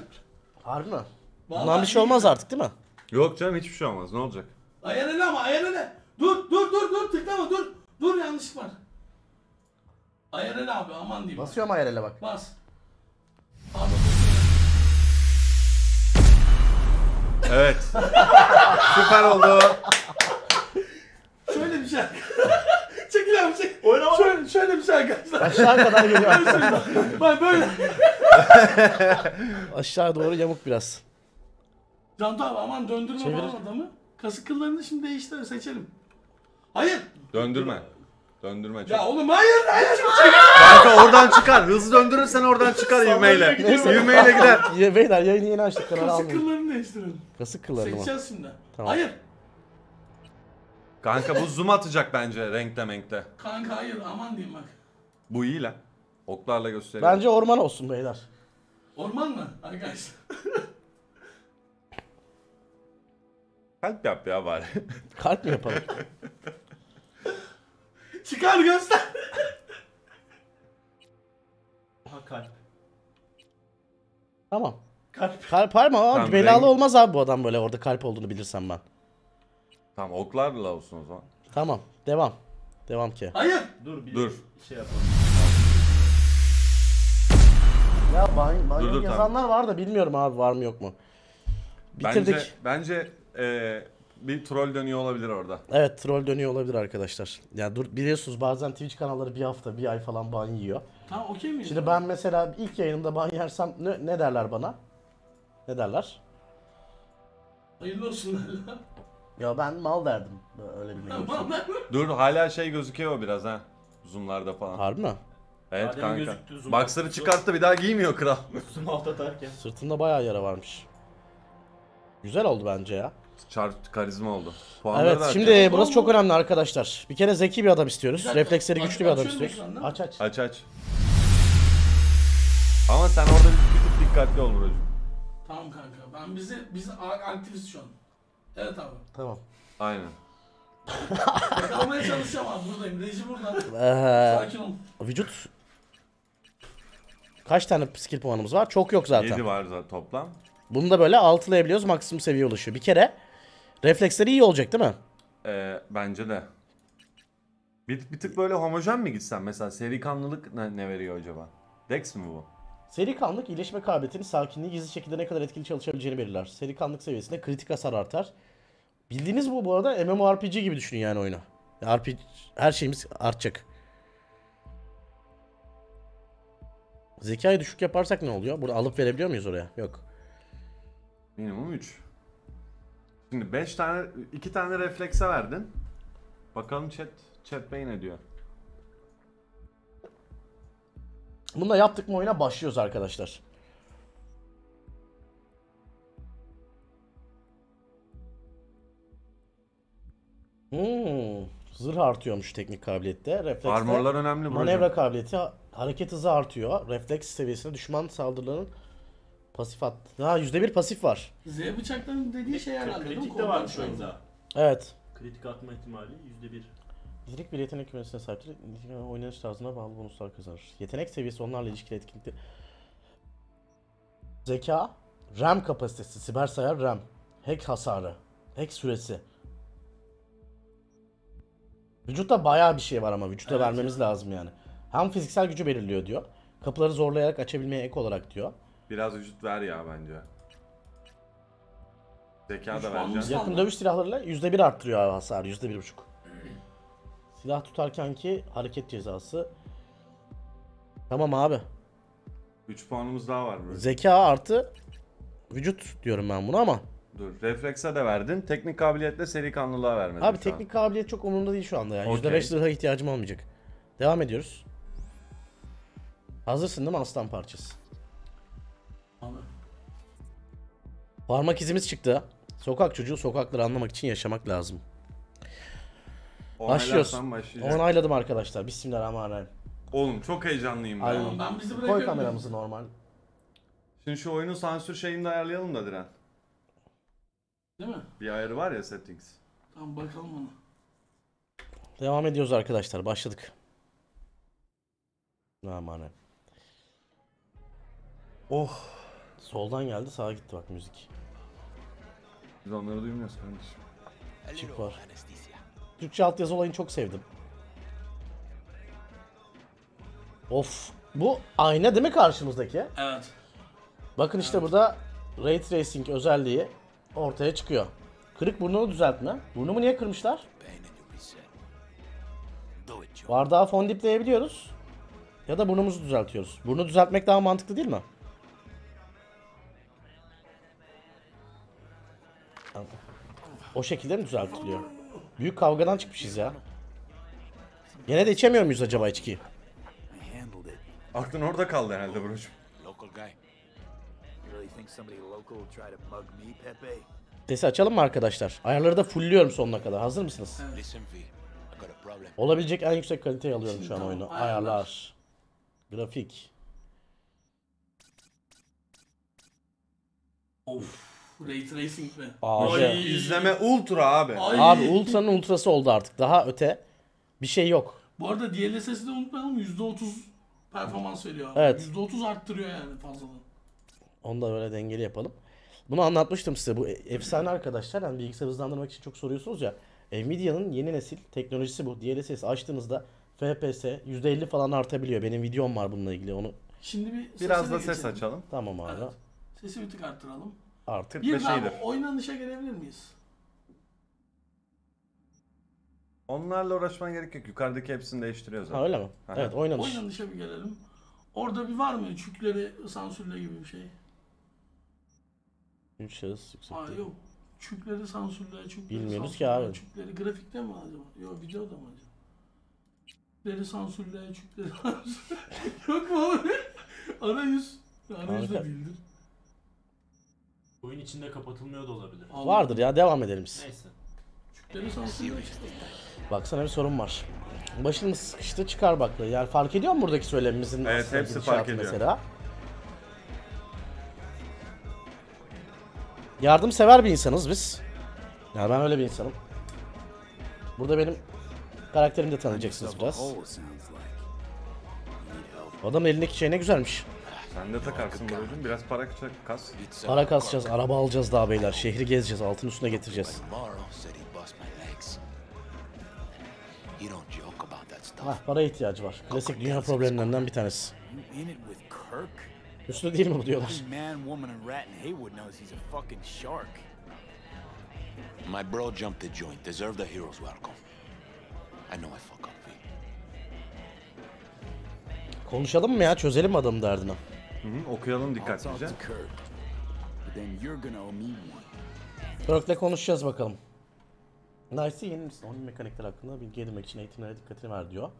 Harbi mi? Bundan bir şey olmaz artık değil mi? Yok canım, hiçbir şey olmaz. Ne olacak? Ayarı ne ama, ayarı ne? Dur tıklama dur. Dur, yanlış var. Ayarı ne abi, aman diyeyim. Basıyorum ayarı, bak. Bas. Pardon. Evet. Süper oldu. Şöyle bir şey. Çekil abi çek. Oynama. Şöyle bir şey arkadaşlar. Aşağı kadar geliyor. Bak böyle. Aşağı doğru yamuk biraz. Cantu abi aman döndürme bana adamı. Kasık kıllarını şimdi değiştir, seçelim. Hayır. Döndürme. Döndürme. Ya oğlum hayır. Kanka oradan çıkar. Hızlı döndürürsen oradan çıkar ivmeyle. İvmeyle gider. Beyler yayını yeni açtık. Kanalı almayın. Kasık kıllarını değiştirelim. Kasık kıllarını mı? Seçeceğiz şimdi. Tamam. Hayır. Kanka bu zoom atacak bence renkte. Kanka hayır, aman diyeyim bak. Bu iyi lan. Oklarla gösteriyor. Bence orman olsun beyler. Orman mı arkadaşlar? Kalp yap ya bari. Kalp mi yapalım? Çıkar göster. Aha kalp. Tamam. Kalp var mı? Tamam, belalı olmaz abi bu adam böyle, orada kalp olduğunu bilirsem ben. Tamam, oklarla olsun o zaman. Tamam, devam. Devam ki. Hayır. Dur. Şey yapalım. Ya banyo yazanlar var da bilmiyorum abi var mı yok mu. Bitirdik. Bence bir troll dönüyor olabilir orada. Evet, troll dönüyor olabilir arkadaşlar. Yani biliyorsunuz bazen Twitch kanalları bir hafta, bir ay falan ban yiyor. Tamam, okey mi? Şimdi ben mesela ilk yayınımda ban yersem ne derler bana? Ne derler? Hayırlı olsun. Ya ben mal derdim. Öyle bir Dur, hala şey gözüküyor biraz ha. Zoomlarda falan. Harbi mi? Evet Adem kanka. Boxer'ı çıkarttı, bir daha giymiyor kral. Zoom out atarken. Sırtında bayağı yara varmış. Güzel oldu bence ya. Karizma oldu. Puanları evet, şimdi burası çok önemli arkadaşlar. Bir kere zeki bir adam istiyoruz. Refleksleri güçlü bir adam istiyoruz. Aç. Ama sen orada bir dikkatli ol Buracığım. Tamam kanka. Ben bizi aktiviz şu an. Evet abi. Tamam. Aynen. Kalmaya çalışacağım abi, buradayım. Reji buradan. Sakin ol. Vücut. Kaç tane skill puanımız var? Çok yok zaten. 7 var zaten toplam. Bunu da böyle altılayabiliyoruz, maksimum seviye ulaşıyor. Bir kere refleksleri iyi olacak değil mi? Bence de. Bir tık böyle homojen mi gitsen mesela, seri kanlılık ne veriyor acaba? Dex mi bu? Seri kanlılık iyileşme kabiliyetini, sakinliği, gizli şekilde ne kadar etkili çalışabileceğini belirler. Seri kanlılık seviyesinde kritik hasar artar. Bildiğiniz bu arada MMORPG gibi düşünün yani oyunu. RPG, her şeyimiz artacak. Zekayı düşük yaparsak ne oluyor? Burada alıp verebiliyor muyuz oraya? Yok. Minimum 3. Şimdi 5 tane, 2 tane reflekse verdin. Bakalım chat bey ne diyor. Bunu da yaptık mı oyuna başlıyoruz arkadaşlar. Zırh artıyormuş teknik kabiliyette. Reflekste armorlar önemli. Manevra kabiliyeti, hareket hızı artıyor. Refleks seviyesine düşman saldırılarının pasif at. Ha %1 pasif var. Z bıçakların dediği şey herhalde. Kritik de varmış oyunda. Evet. Kritik atma ihtimali %1. İzlik bir yetenek kümesine sahiptir. Oynanış tarzına bağlı bonuslar kazanır. Yetenek seviyesi onlarla ilişkili etkinlikte. Zeka, RAM kapasitesi, siber sayar RAM, hack hasarı, hack süresi. Vücutta bayağı bir şey var ama vücuda evet, vermemiz lazım yani. Hem fiziksel gücü belirliyor diyor. Kapıları zorlayarak açabilmeye ek olarak diyor. Biraz vücut ver ya bence. Zeka da vereceğiz. Yakın dövüş silahlarıyla %1 arttırıyor abi hasarı, %1,5. Silah tutarkenki hareket cezası. Tamam abi. 3 puanımız daha var böyle. Zeka artı vücut diyorum ben buna ama. Dur, reflekse de verdin. Teknik kabiliyetle seri kanlılığa vermedin. Abi teknik kabiliyet çok umurumda değil şu anda ya. Okay. %5 lira ihtiyacım olmayacak. Devam ediyoruz. Hazırsın değil mi aslan parçası? Parmak izimiz çıktı. Sokak çocuğu, sokakları anlamak için yaşamak lazım. Başlıyoruz. Onayladım arkadaşlar. Bismillahirrahmanirrahim. Oğlum çok heyecanlıyım ben. Ondan bizi bırakıyor. Koy kameramızı normal. Şimdi şu oyunun sansür şeyini de ayarlayalım da Diren. Değil mi? Bir ayarı var ya, settings. Tamam bakalım ona. Devam ediyoruz arkadaşlar. Başladık. Bismillahirrahmanirrahim. Oh. Soldan geldi, sağa gitti bak müzik. Biz onları duymuyoruz kardeşim. Çık var. Türkçe altyazı olayını çok sevdim. Of. Bu ayna değil mi karşımızdaki? Evet. Bakın işte evet, burada Ray Tracing özelliği ortaya çıkıyor. Kırık burnunu düzeltme. Burnumu niye kırmışlar? Bardağı fondipleyebiliyoruz. Ya da burnumuzu düzeltiyoruz. Burnu düzeltmek daha mantıklı değil mi? O şekilde mi düzeltiliyor? Büyük kavgadan çıkmışız ya. Yine de içemiyor muyuz acaba içkiyi? Aklın orada kaldı herhalde Burcu'm. Sesi açalım mı arkadaşlar? Ayarları da fullliyorum sonuna kadar. Hazır mısınız? Evet. Olabilecek en yüksek kaliteyi alıyorum şu an oyunu. Ayarlar. Grafik. Of. Ray Tracing mi? Abi. Ay, izleme ultra abi. Ay. Abi ultranın ultrası oldu artık. Daha öte bir şey yok. Bu arada DLSS'i de unutmayalım. %30 performans veriyor abi. Evet. %30 arttırıyor yani fazladan. Onu da böyle dengeli yapalım. Bunu anlatmıştım size. Bu efsane arkadaşlar. Yani bilgisayar hızlandırmak için çok soruyorsunuz ya. Nvidia'nın yeni nesil teknolojisi bu. DLSS'i açtığınızda FPS %50 falan artabiliyor. Benim videom var bununla ilgili. Onu şimdi bir biraz da ses geçelim, açalım. Tamam abi. Evet. Sesi bir tık arttıralım. Artık bir şeydir. Oynanışa gelebilir miyiz? Onlarla uğraşman gerek yok. Yukarıdaki hepsini değiştiriyor zaten. Ha, öyle mi? Ha, evet, oynanış. Oynanışa bir gelelim. Orada bir var mı? Çükleri sansürle gibi bir şey. Üç şahıs yüksekte. Aa yok. Çükleri sansürle, çükleri bilmiyoruz ki abi. Çükleri grafikte mi acaba? Yok, videoda mı acaba? Çükleri sansürle, çükleri sansürle. Yok mu abi? Arayüz. Arayüzle bildir. Oyun içinde kapatılmıyor da olabilir. Vardır ya, devam edelim biz. Neyse. Baksana bir sorun var. Başımız sıkıştı, çıkar bakla. Yani fark ediyor mu buradaki söylemimizin? Evet, hepsi fark ediyor. Mesela. Yardımsever bir insanız biz. Yani ben öyle bir insanım. Burada benim karakterimi de tanıyacaksınız biraz. Adamın elindeki şey ne güzelmiş. Sen de takarsın Burcu'm, biraz para kas. Para kasacağız, araba alacağız daha beyler, şehri gezeceğiz, altın üstüne getireceğiz. Hah, para ihtiyacı var. Klasik dünya problemlerinden bir tanesi. Üstü değil mi bu diyorlar. My bro jumped the joint, deserve the hero's welcome. I know I fuck up. Konuşalım mı ya, çözelim mi adamın derdini? Hı, okuyalım dikkatlice. Kirk'le konuşacağız bakalım. Nice'e yeni misin? Oyun mekanikleri hakkında bilgi edinmek için eğitimlere dikkatini ver diyor.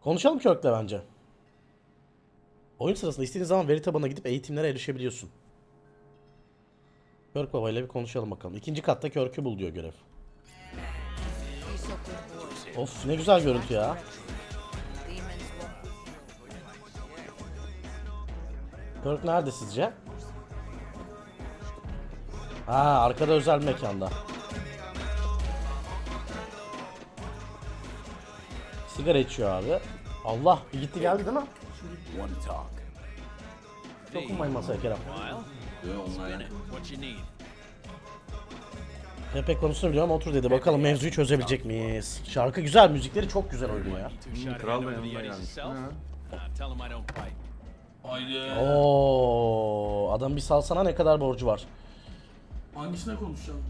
Konuşalım Kirk'le bence. Oyun sırasında istediğin zaman veri tabanına gidip eğitimlere erişebiliyorsun. Kirk babayla bir konuşalım bakalım. İkinci katta Kirk'ü bul diyor görev. Of, ne güzel görüntü ya. Kirk nerede sizce? Ha, arkada özel mekanda. Sigara içiyor abi. Allah, bir gitti geldi değil mi? Dokunmayın masaya Kerem. Pepe konusunu biliyorum, otur dedi. Bakalım mevzuyu çözebilecek miyiz? Şarkı güzel, müzikleri çok güzel oynuyor ya. Kral benim gelmiş. Haydi. Oo, adam bir salsana, ne kadar borcu var? Hangisine konuşacağım?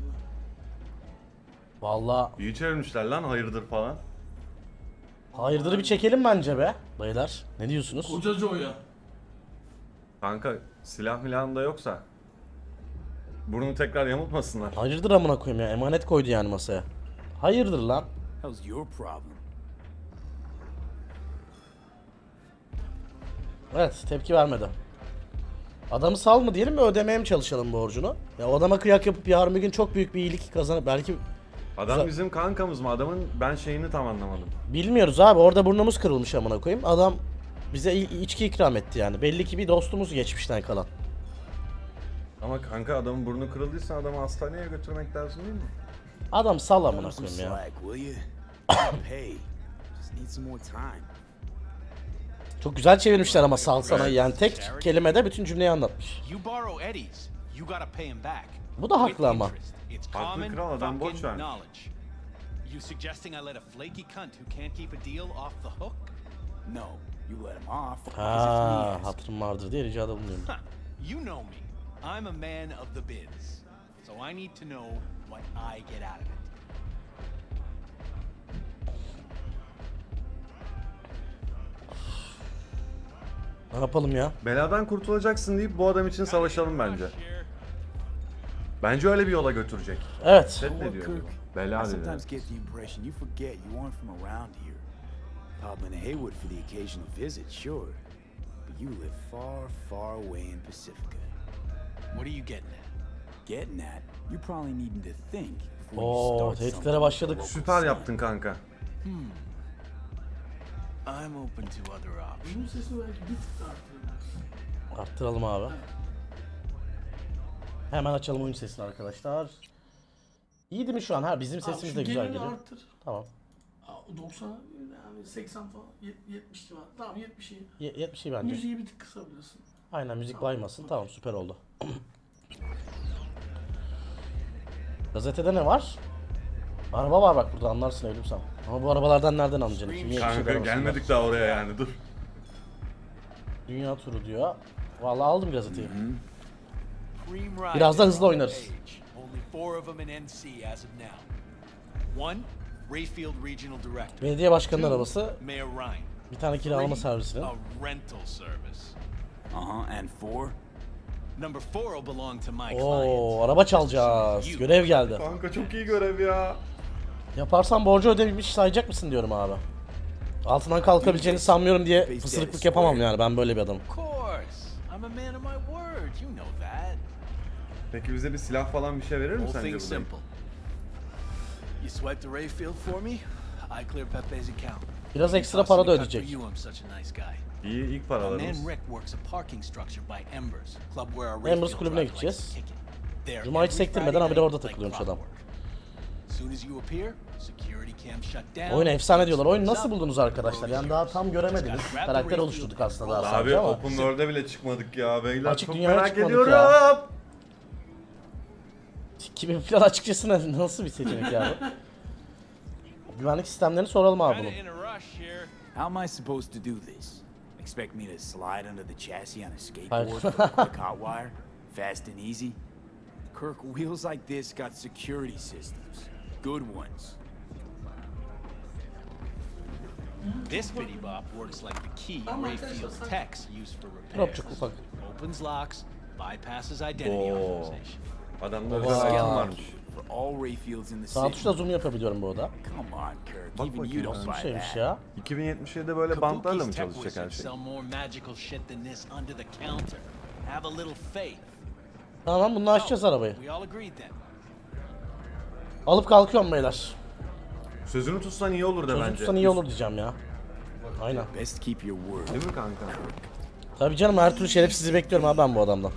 Vallahi iyi çevirmişler lan, hayırdır falan. Hayırdır'ı bir çekelim bence be. Bayılar, ne diyorsunuz? Kocacı o ya. Kanka silah milan da yoksa burnunu tekrar yamultmasınlar. Hayırdır amına koyayım ya, emanet koydu yani masaya. Hayırdır lan. How's your problem? Evet, tepki vermedi. Adamı sal mı diyelim mi, ödemeye mi çalışalım borcunu? Ya o adama kıyak yapıp yarın bir gün çok büyük bir iyilik kazanıp belki Adam bizim kankamız mı? Adamın ben şeyini tam anlamadım. Bilmiyoruz abi, orada burnumuz kırılmış amına koyayım. Adam bize içki ikram etti yani. Belli ki bir dostumuz geçmişten kalan. Ama kanka adamın burnu kırıldıysa adamı hastaneye götürmek lazım değil mi? Adam sal amına koyayım ya. Çok güzel çevirmişler ama sal sana yani tek kelimede bütün cümleyi anlatmış. Bu da haklı ama. Haklı kral, adam borç vermiş. Haa, hatırım vardır diye ricada bulunuyorum. Ne yapalım ya? Beladan kurtulacaksın deyip bu adam için savaşalım bence. Bence öyle bir yola götürecek. Evet. Sen ne diyorsun? Bela dedi. Ooo, tehditlere başladık. Süper yaptın kanka. Arttıralım abi. Hemen açalım oyun sesini arkadaşlar. İyi değil mi şu an? Ha, bizim sesimiz de güzel geliyor. Arttır. Tamam. 90 yani 80 falan 70 falan. Tamam 70'i. 70'i bence. Müziği bir tık kısabilirsin. Aynen, müzik tamam, baymasın. Tamam, süper oldu. Gazetede ne var? Araba var bak burada, anlarsın evlim sen. Ama bu arabalardan nereden anlayacaksın? Kimye kanka gelmedik daha oraya yani, dur. Dünya turu diyor. Vallahi aldım gazeteyi. Biraz da hızlı oynarız. Belediye başkanının arabası. Bir tane kiralama servisine. Ooo, araba çalacağız. Görev geldi. Kanka çok iyi görev ya. Yaparsan borcu ödemiş sayacak mısın diyorum abi. Altından kalkabileceğini sanmıyorum diye fısırıklık yapamam yani, ben böyle bir adamım. Peki bize bir silah falan bir şey verir mi sence burada? Biraz ekstra para da ödeyecek. İyi, ilk paralarımız. Embers kulübüne gideceğiz. Cuma hiç sektirmeden habire orada takılıyormuş adam. Oyun efsane diyorlar. Oyun nasıl buldunuz arkadaşlar? Yani daha tam göremediniz. Karakter oluşturduk aslında daha sadece ama. Abi Open World'e bile çıkmadık ya beyler. Açık dünyaya merak ediyorum. Ya. Kimin plan açıkçası nasıl bir seçenek yani? Güvenlik sistemlerini soralım abi bunu. Hayır. Kirk, wheels like this got security systems. Good ones. This bitty bop works like the key Rayfield techs use for repairs. Opens locks, bypasses identity authorization. Adamda scan varmış. Sağ tuşla zoom yapabiliyorum bu oda. Bak bakayım, bir şeymiş ya. 2077'de böyle bantlarla mı çalışacak her şey? Tamam, bununla açacağız arabayı. Alıp kalkıyorum beyler. Sözünü tutsan iyi olur da bence. Sözünü tutsan iyi olur diyeceğim ya. Aynen. Değil mi kanka? Tabii canım, her türlü şeref sizi bekliyorum abi ben bu adamdan.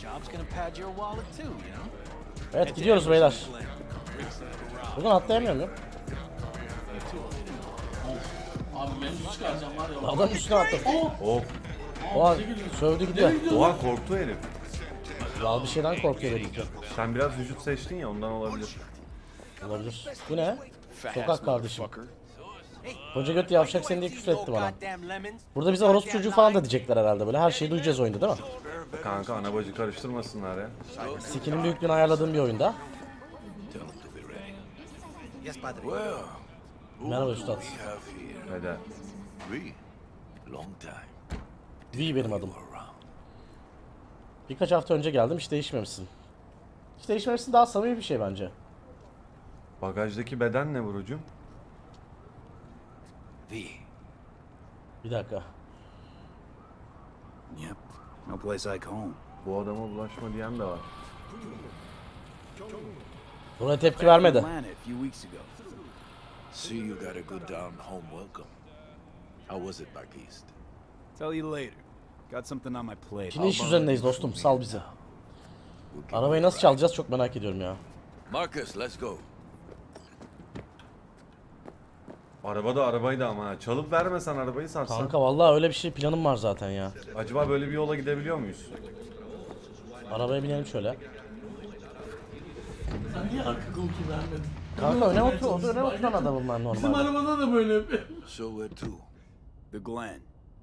Evet, gidiyoruz beyler. Buradan atlayamıyorum ya. Adam üstüne atladı. Of. Oha, sövdü gidiyor. Oha, korktu herif. Al bir şeyden korkuyor dedik. Sen biraz vücut seçtin ya, ondan olabilir. Olabilir. Bu ne? Sokak kardeşim. Koca göt yavşak seni diye küfür etti bana. Burada bize orospu çocuğu falan da diyecekler herhalde böyle. Her şeyi duyacağız oyunda değil mi? Kanka ana bacı karıştırmasınlar ya. Skinin büyüklüğünü ayarladığım bir oyunda. Merhaba üstad. Neden? V benim adım. Birkaç hafta önce geldim, hiç değişmemişsin. Hiç değişmemişsin, daha samimi bir şey bence. Bagajdaki beden ne Burucuğum? Bir dakika. Bu adama bulaşma diyen de var. Buna tepki vermedi. See you got a good down home welcome. How was it back east? Tell you later. Got something on my plate. Şimdi iş üzerindeyiz dostum, sal bizi. Arabayı nasıl çalacağız çok merak ediyorum ya. Marcus, let's go. Araba da arabaydı ama çalıp vermesen arabayı sarsan. Kanka vallahi öyle bir şey planım var zaten ya. Acaba böyle bir yola gidebiliyor muyuz? Arabaya binelim şöyle. Sen niye arka koltuğu vermedin? Kanka öne otur, öne oturan adamım ben normalde. Bizim arabada da böyle bir.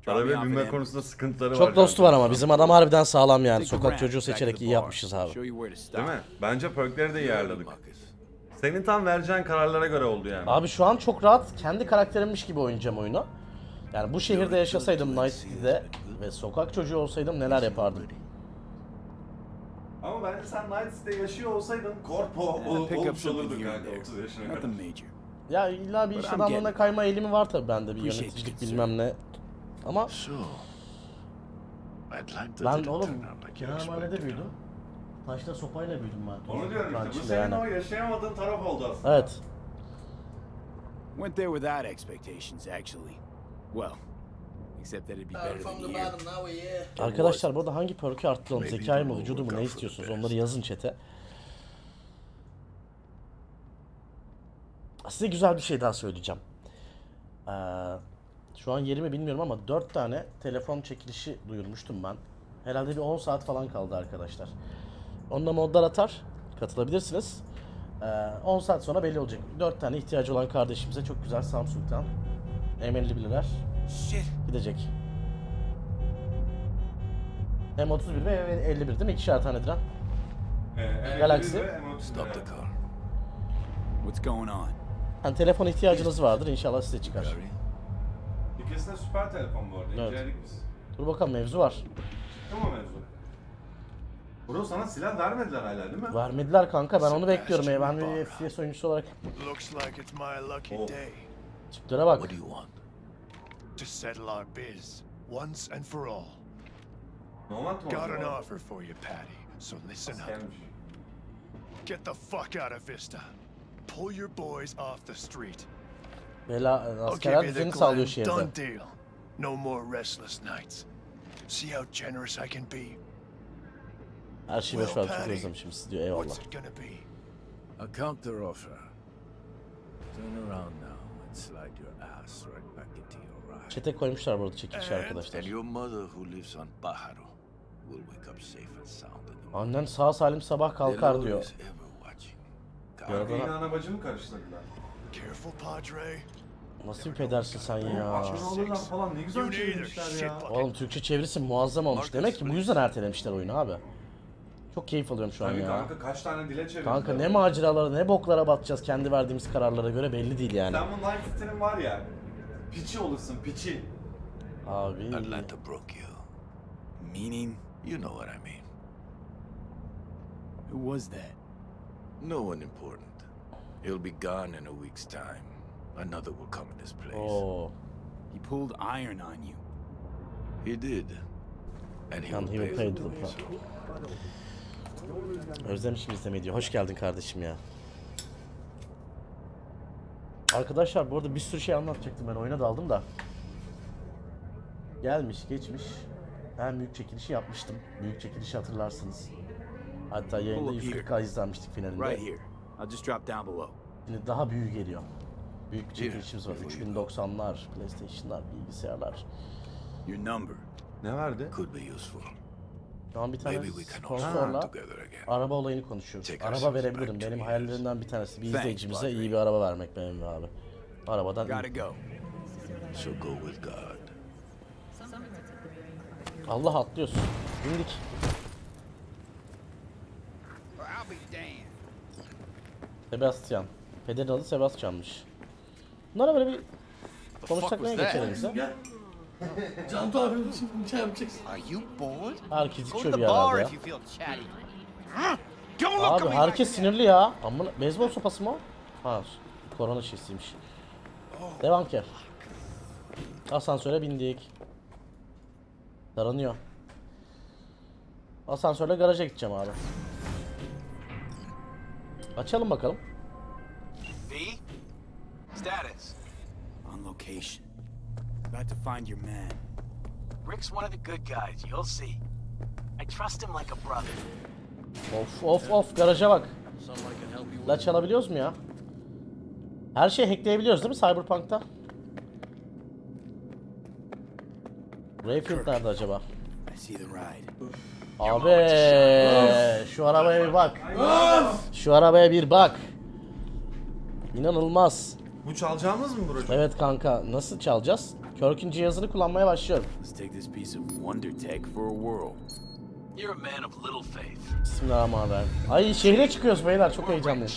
Arabaya binme konusunda sıkıntıları var. Çok dostu var ama bizim adam harbiden sağlam yani. Sokak çocuğu seçerek iyi yapmışız abi. Değil mi? Bence perkleri de iyi ayarladık. Senin tam vereceğin kararlara göre oldu yani. Abi şu an çok rahat kendi karakterimmiş gibi oynayacağım oyunu. Yani bu şehirde yaşasaydım Night City'de ve sokak çocuğu olsaydım neler yapardım. Ama bence sen Night City'de yaşıyor olsaydın korpo olmuş olurdun kanka 30 yaşına kadar. Ya illa bir iş adamlığına kayma eğilimi var tabi bende, bir yöneticilik bilmem ne. Ama ben oğlum Kemal'de büyüdüm. Taşla sopayla büyüdüm ben. Onu diyorum işte, bu senin yani o yaşayamadığın taraf oldu aslında. Evet. Went there without expectations actually. Well, except that it'd be better than here. Arkadaşlar burada hangi perk'ü arttıralım? Zekayı mı, vücudu mu, ne istiyorsunuz? Onları yazın chat'e. Size güzel bir şey daha söyleyeceğim. Şu an yerimi bilmiyorum ama 4 tane telefon çekilişi duyurmuştum ben. Herhalde bir 10 saat falan kaldı arkadaşlar. Onunla modlar atar, katılabilirsiniz. 10 saat sonra belli olacak. 4 tane ihtiyacı olan kardeşimize çok güzel Samsung'dan M51'ler gidecek. M31 ve M51 değil mi? 2'şer tane diren. Galaxy. Yani telefon ihtiyacınız vardır, inşallah size çıkar. İkisi de süper telefon bu arada, evet. İnceledik biz. Dur bakalım, mevzu var. Tamam mevzu. Bro sana silah vermediler hala değil mi? Vermediler kanka, ben onu bekliyorum. Ben bir FPS oyuncusu olarak. Oh. Çıktıra bak. Bela askerler düzeni sağlıyor şehirde. Her şeyi beş verdim, çok özlemişim sizi diyor, eyvallah. Çete koymuşlar burada çekilişi arkadaşlar. Annen sağ salim sabah kalkar diyor. Yine ana bacımı karıştırdılar. Nasıl bir pedersin sen ya? Falan ne güzel çevirmişler ya. Oğlum Türkçe çevirisi muazzam olmuş. Demek ki bu yüzden ertelemişler oyunu abi. Çok keyif alıyorum şu an ya. Kanka kaç tane dile çevirdim. Kanka ne maceralara ne boklara batacağız kendi verdiğimiz kararlara göre belli değil yani. Sen bu Night City'nin var ya. Piçi olursun piçi. Abi. Atlanta broke you. Meaning you know what I mean. Who was that? No one important. He'll be gone in a week's time. Another will come in his place. Oh. He pulled iron on you. He did. And he will pay the price. Özlemişim izlemeyi diyor. Hoş geldin kardeşim ya. Arkadaşlar bu arada bir sürü şey anlatacaktım, ben oyuna daldım da. Gelmiş geçmiş. Ben büyük çekilişi yapmıştım. Büyük çekilişi hatırlarsınız. Hatta yayında 140K izlenmiştik finalinde. Şimdi daha büyük geliyor. Büyük çekilişimiz var. 3090'lar, PlayStation'lar, bilgisayarlar. Ne verdi? Şu an bir tane sponsorla araba olayını konuşuyoruz. Araba verebilirim. Benim hayallerimden bir tanesi bir izleyicimize iyi bir araba vermek benim abi. Arabadan Allah atlıyorsun. Bindik. Sebastian. Pederin adı Sebastian'mış. Bunlara böyle bir konuşsak neye geçelim bize? Cantu abim şimdi ne yapacaksın? Herkes içiyor bir arada ya. Abi herkes sinirli ya. Amma beyzbol sopası mı o? Hayır. Korona şişesiymiş. Devam ki. Asansöre bindik. Taranıyor. Asansörle garaja gideceğim abi. Açalım bakalım. V status. On location. About to find your man. Rick's one of the good guys, you'll see. I trust him like a brother. Of of of, garaja bak. La çalabiliyoruz mu ya? Her şeyi hackleyebiliyoruz değil mi Cyberpunk'ta? Rayfield nerede acaba? Abi şu arabaya bir bak. Şu arabaya bir bak. İnanılmaz. Bu çalacağımız mı buracığım? Evet kanka, nasıl çalacağız? Körk'ün cihazını kullanmaya başlıyorum. Bismillahirrahmanirrahim. Ay şehre çıkıyoruz beyler, çok heyecanlıyım.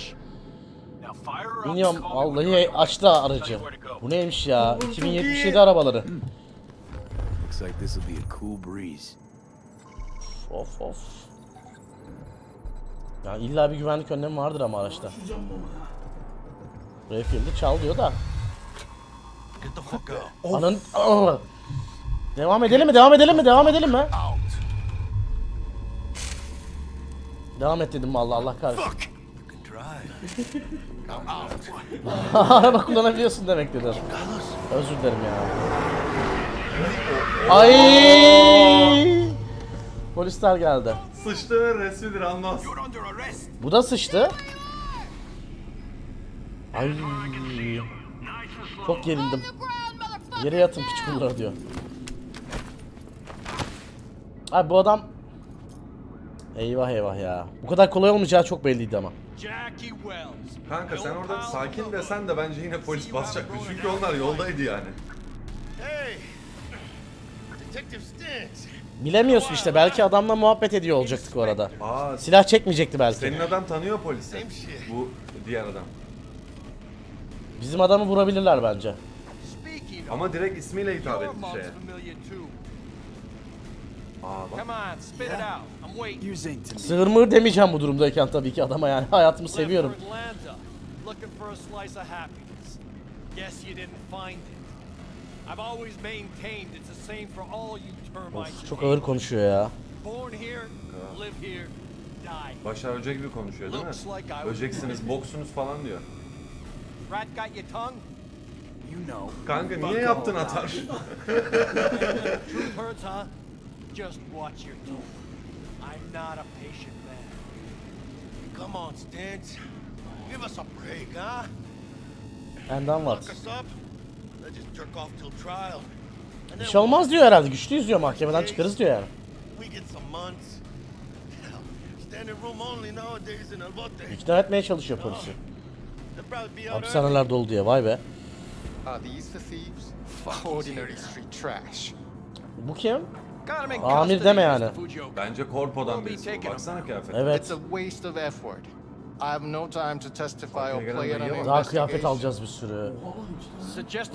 Bilmiyorum, vallahi açtı aracı. Bu neymiş ya? 2077 arabaları. Of of. Ya illa bir güvenlik önlemi vardır ama araçta. Rayfield'i çal diyor da. Anın... Devam edelim mi? Devam edelim mi? Devam edelim mi? Devam et dedim vallahi, Allah kahretsin. Araba kullanabiliyorsun demek dedim. Özür dilerim ya. Ay! Polisler geldi. Sıçtı resmidir anlamaz. Bu da sıçtı. Ay! Çok gerildim. Yere yatın piç kullar diyor. Abi bu adam... Eyvah eyvah ya. Bu kadar kolay olmayacağı çok belliydi ama. Kanka sen orada sakin desen de bence yine polis basacaktı. Çünkü onlar yoldaydı yani. Bilemiyorsun işte, belki adamla muhabbet ediyor olacaktık bu arada. Aa, silah çekmeyecekti belki. Senin adam tanıyor polisi. Bu diğer adam. Bizim adamı vurabilirler bence. Ama direkt ismiyle hitap etti şeye. Sığır mır demeyeceğim bu durumdayken tabii ki adama, yani hayatımı seviyorum. Of, çok ağır konuşuyor ya. Başar Hoca gibi konuşuyor değil mi? Öceksiniz, boksunuz falan diyor. Kanka niye yaptın atar? Just watch your tone. I'm not a patient man. Come on, Stance. Give us a break, huh? And then what? Let's just jerk off till trial. Bir şey olmaz diyor herhalde. Güçlüyüz diyor, mahkemeden çıkarız diyor yani. İkna etmeye çalışıyor polisi. Hapishaneler dolu diye, vay be. Bu kim? Amir deme yani. Bence korpodan birisi. Baksana kıyafet. Evet. Daha kıyafet alacağız bir sürü.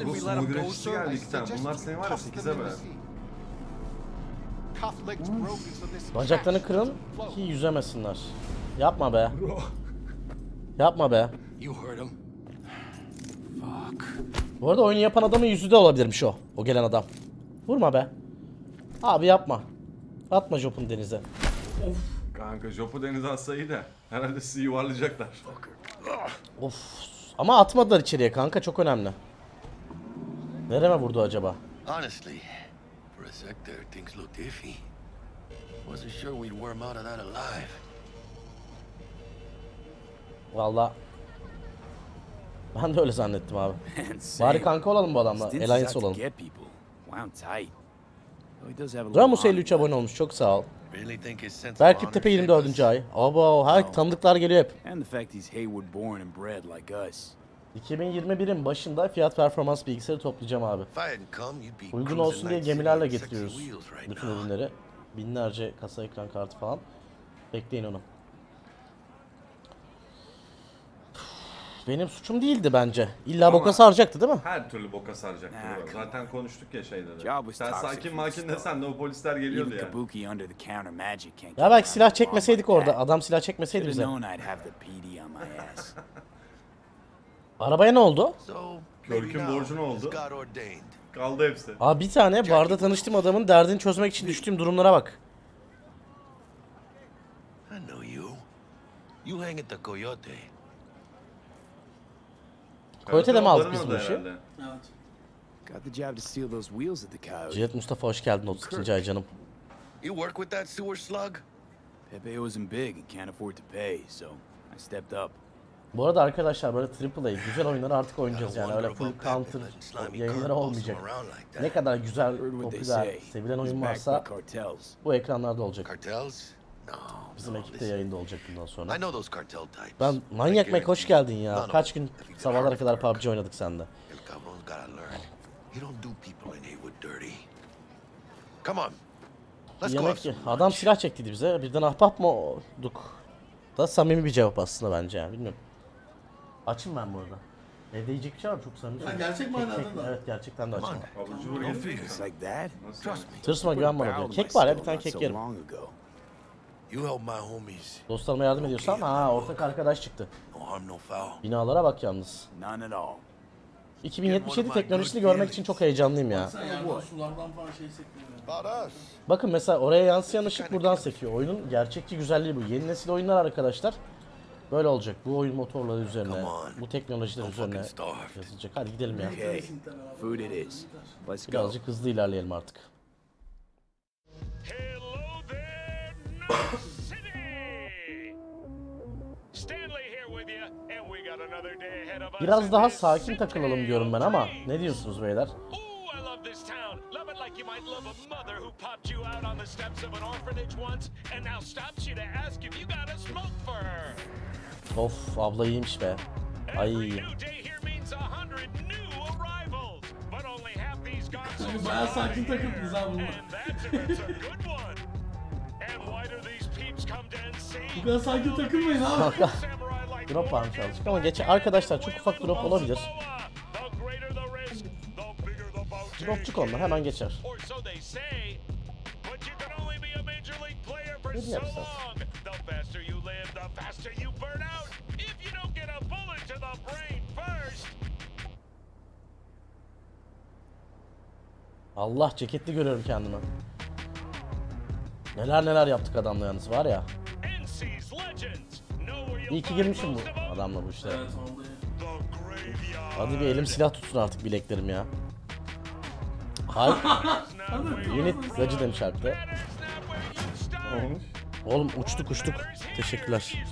Bu smuggler'cisi geldi iki tane. Bunlar seni var ya 8'e böyle. Bacaklarını kırın ki yüzemesinler. Yapma be. Yapma be. Bu arada oyunu yapan adamın yüzü de olabilirmiş o. O gelen adam. Vurma be. Abi yapma. Atma Jop'un denize. Of. Kanka Jop'u denize atsaydı da herhalde sizi yuvarlayacaklar. Of. Ama atmadılar içeriye kanka, çok önemli. Nereme vurdu acaba? Honestly, for a sec there things looked iffy. Wasn't sure we'd worm out of that alive. Vallahi ben de öyle zannettim abi. Bari kanka olalım bu adamla. Alliance olalım. Ramus 53 abone olmuş, çok sağ ol. Berkip Tepe 24. ay. Abo, her tanıdıklar geliyor hep. 2021'in başında fiyat performans bilgisayarı toplayacağım abi. Uygun olsun diye gemilerle getiriyoruz bütün ürünleri. Binlerce kasa, ekran kartı falan. Bekleyin onu. Benim suçum değildi bence. İlla ama boka saracaktı değil mi? Her türlü boka saracaktı. Zaten konuştuk ya şeyde de. Sen sakin makin desen de o polisler geliyordu yani. Ya belki silah çekmeseydik orada. Adam silah çekmeseydi bize. Arabaya ne oldu? Körk'ün borcu ne oldu? Kaldı hepsi. Abi bir tane barda tanıştığım adamın derdini çözmek için düştüğüm durumlara bak. Coyote'de mi aldık biz bu işi? Evet. Cihat Mustafa hoş geldin 32. ay canım. You work with that sewer slug? Pepe wasn't big and can't afford to pay, so I stepped up. Bu arada arkadaşlar böyle AAA güzel oyunları artık oynayacağız yani öyle full counter yayınları olmayacak. Ne kadar güzel, popüler, sevilen oyun varsa bu ekranlarda olacak. Bizim ekipte yayında olacak bundan sonra. Ben manyak Mac hoş geldin ya. Kaç gün sabahlara kadar PUBG oynadık sende. Yemek ye. Adam silah çektiydi bize. Birden ahbap mı olduk? Da samimi bir cevap aslında bence yani bilmiyorum. Açım ben bu arada. Evde yiyecek bir şey var çok samimi. Gerçek manada da. Evet gerçekten de açım. Tırsma güven bana diyor. Kek var ya bir tane kek yerim. Dostlarıma yardım ediyorsa ama ha ortak arkadaş çıktı. Binalara bak yalnız. 2077 teknolojisini görmek için çok heyecanlıyım ya. Bakın mesela oraya yansıyan ışık buradan sekiyor. Oyunun gerçekçi güzelliği bu. Yeni nesil oyunlar arkadaşlar böyle olacak. Bu oyun motorları üzerine, bu teknolojiler üzerine yazılacak. Hadi gidelim ya. Birazcık hızlı ilerleyelim artık. Biraz daha sakin takılalım diyorum ben ama ne diyorsunuz beyler? Of abla iyiymiş be. Ay. Bayağı sakin takıldınız abla. Bu kadar sakin takılmayın abi. Drop varmış azıcık ama geçen arkadaşlar çok ufak drop olabilir. Dropçuk onlar hemen geçer. Ne yapsın? Allah ceketli görüyorum kendimi. Neler neler yaptık adamla yalnız var ya. İyi ki girmişim bu adamla bu işlere. Hadi bir elim silah tutsun artık bileklerim ya. Hayır. Unit Zacı demiş artık. Oğlum uçtuk uçtuk. Teşekkürler.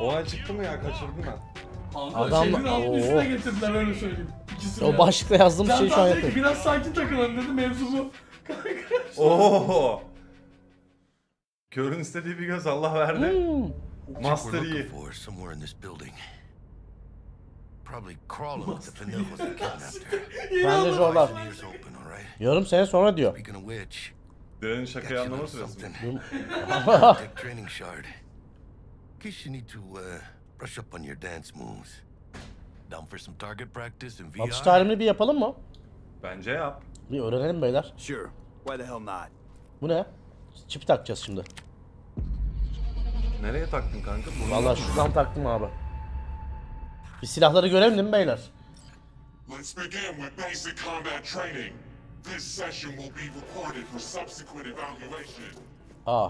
O ay çıktı mı ya kaçırdım ben. Adamın altını üstüne getirdiler öyle söyleyeyim. İkisini o başlıkta yazdığım şeyi şu an yapıyorum. Biraz sakin takılalım dedim mevzumu. Ooo. Körün istediği bir göz Allah verdi. Master Yi. Bence zorlar. Yarım sene sonra diyor. Direnin şakayı anlama süresi mi? Atış tarihini bir yapalım mı? Bence yap. Bir öğrenelim beyler. Bu ne? Çip takacağız şimdi. Nereye taktın kanka? Valla şuradan taktım abi. Bir silahları görelim değil mi beyler? Aa.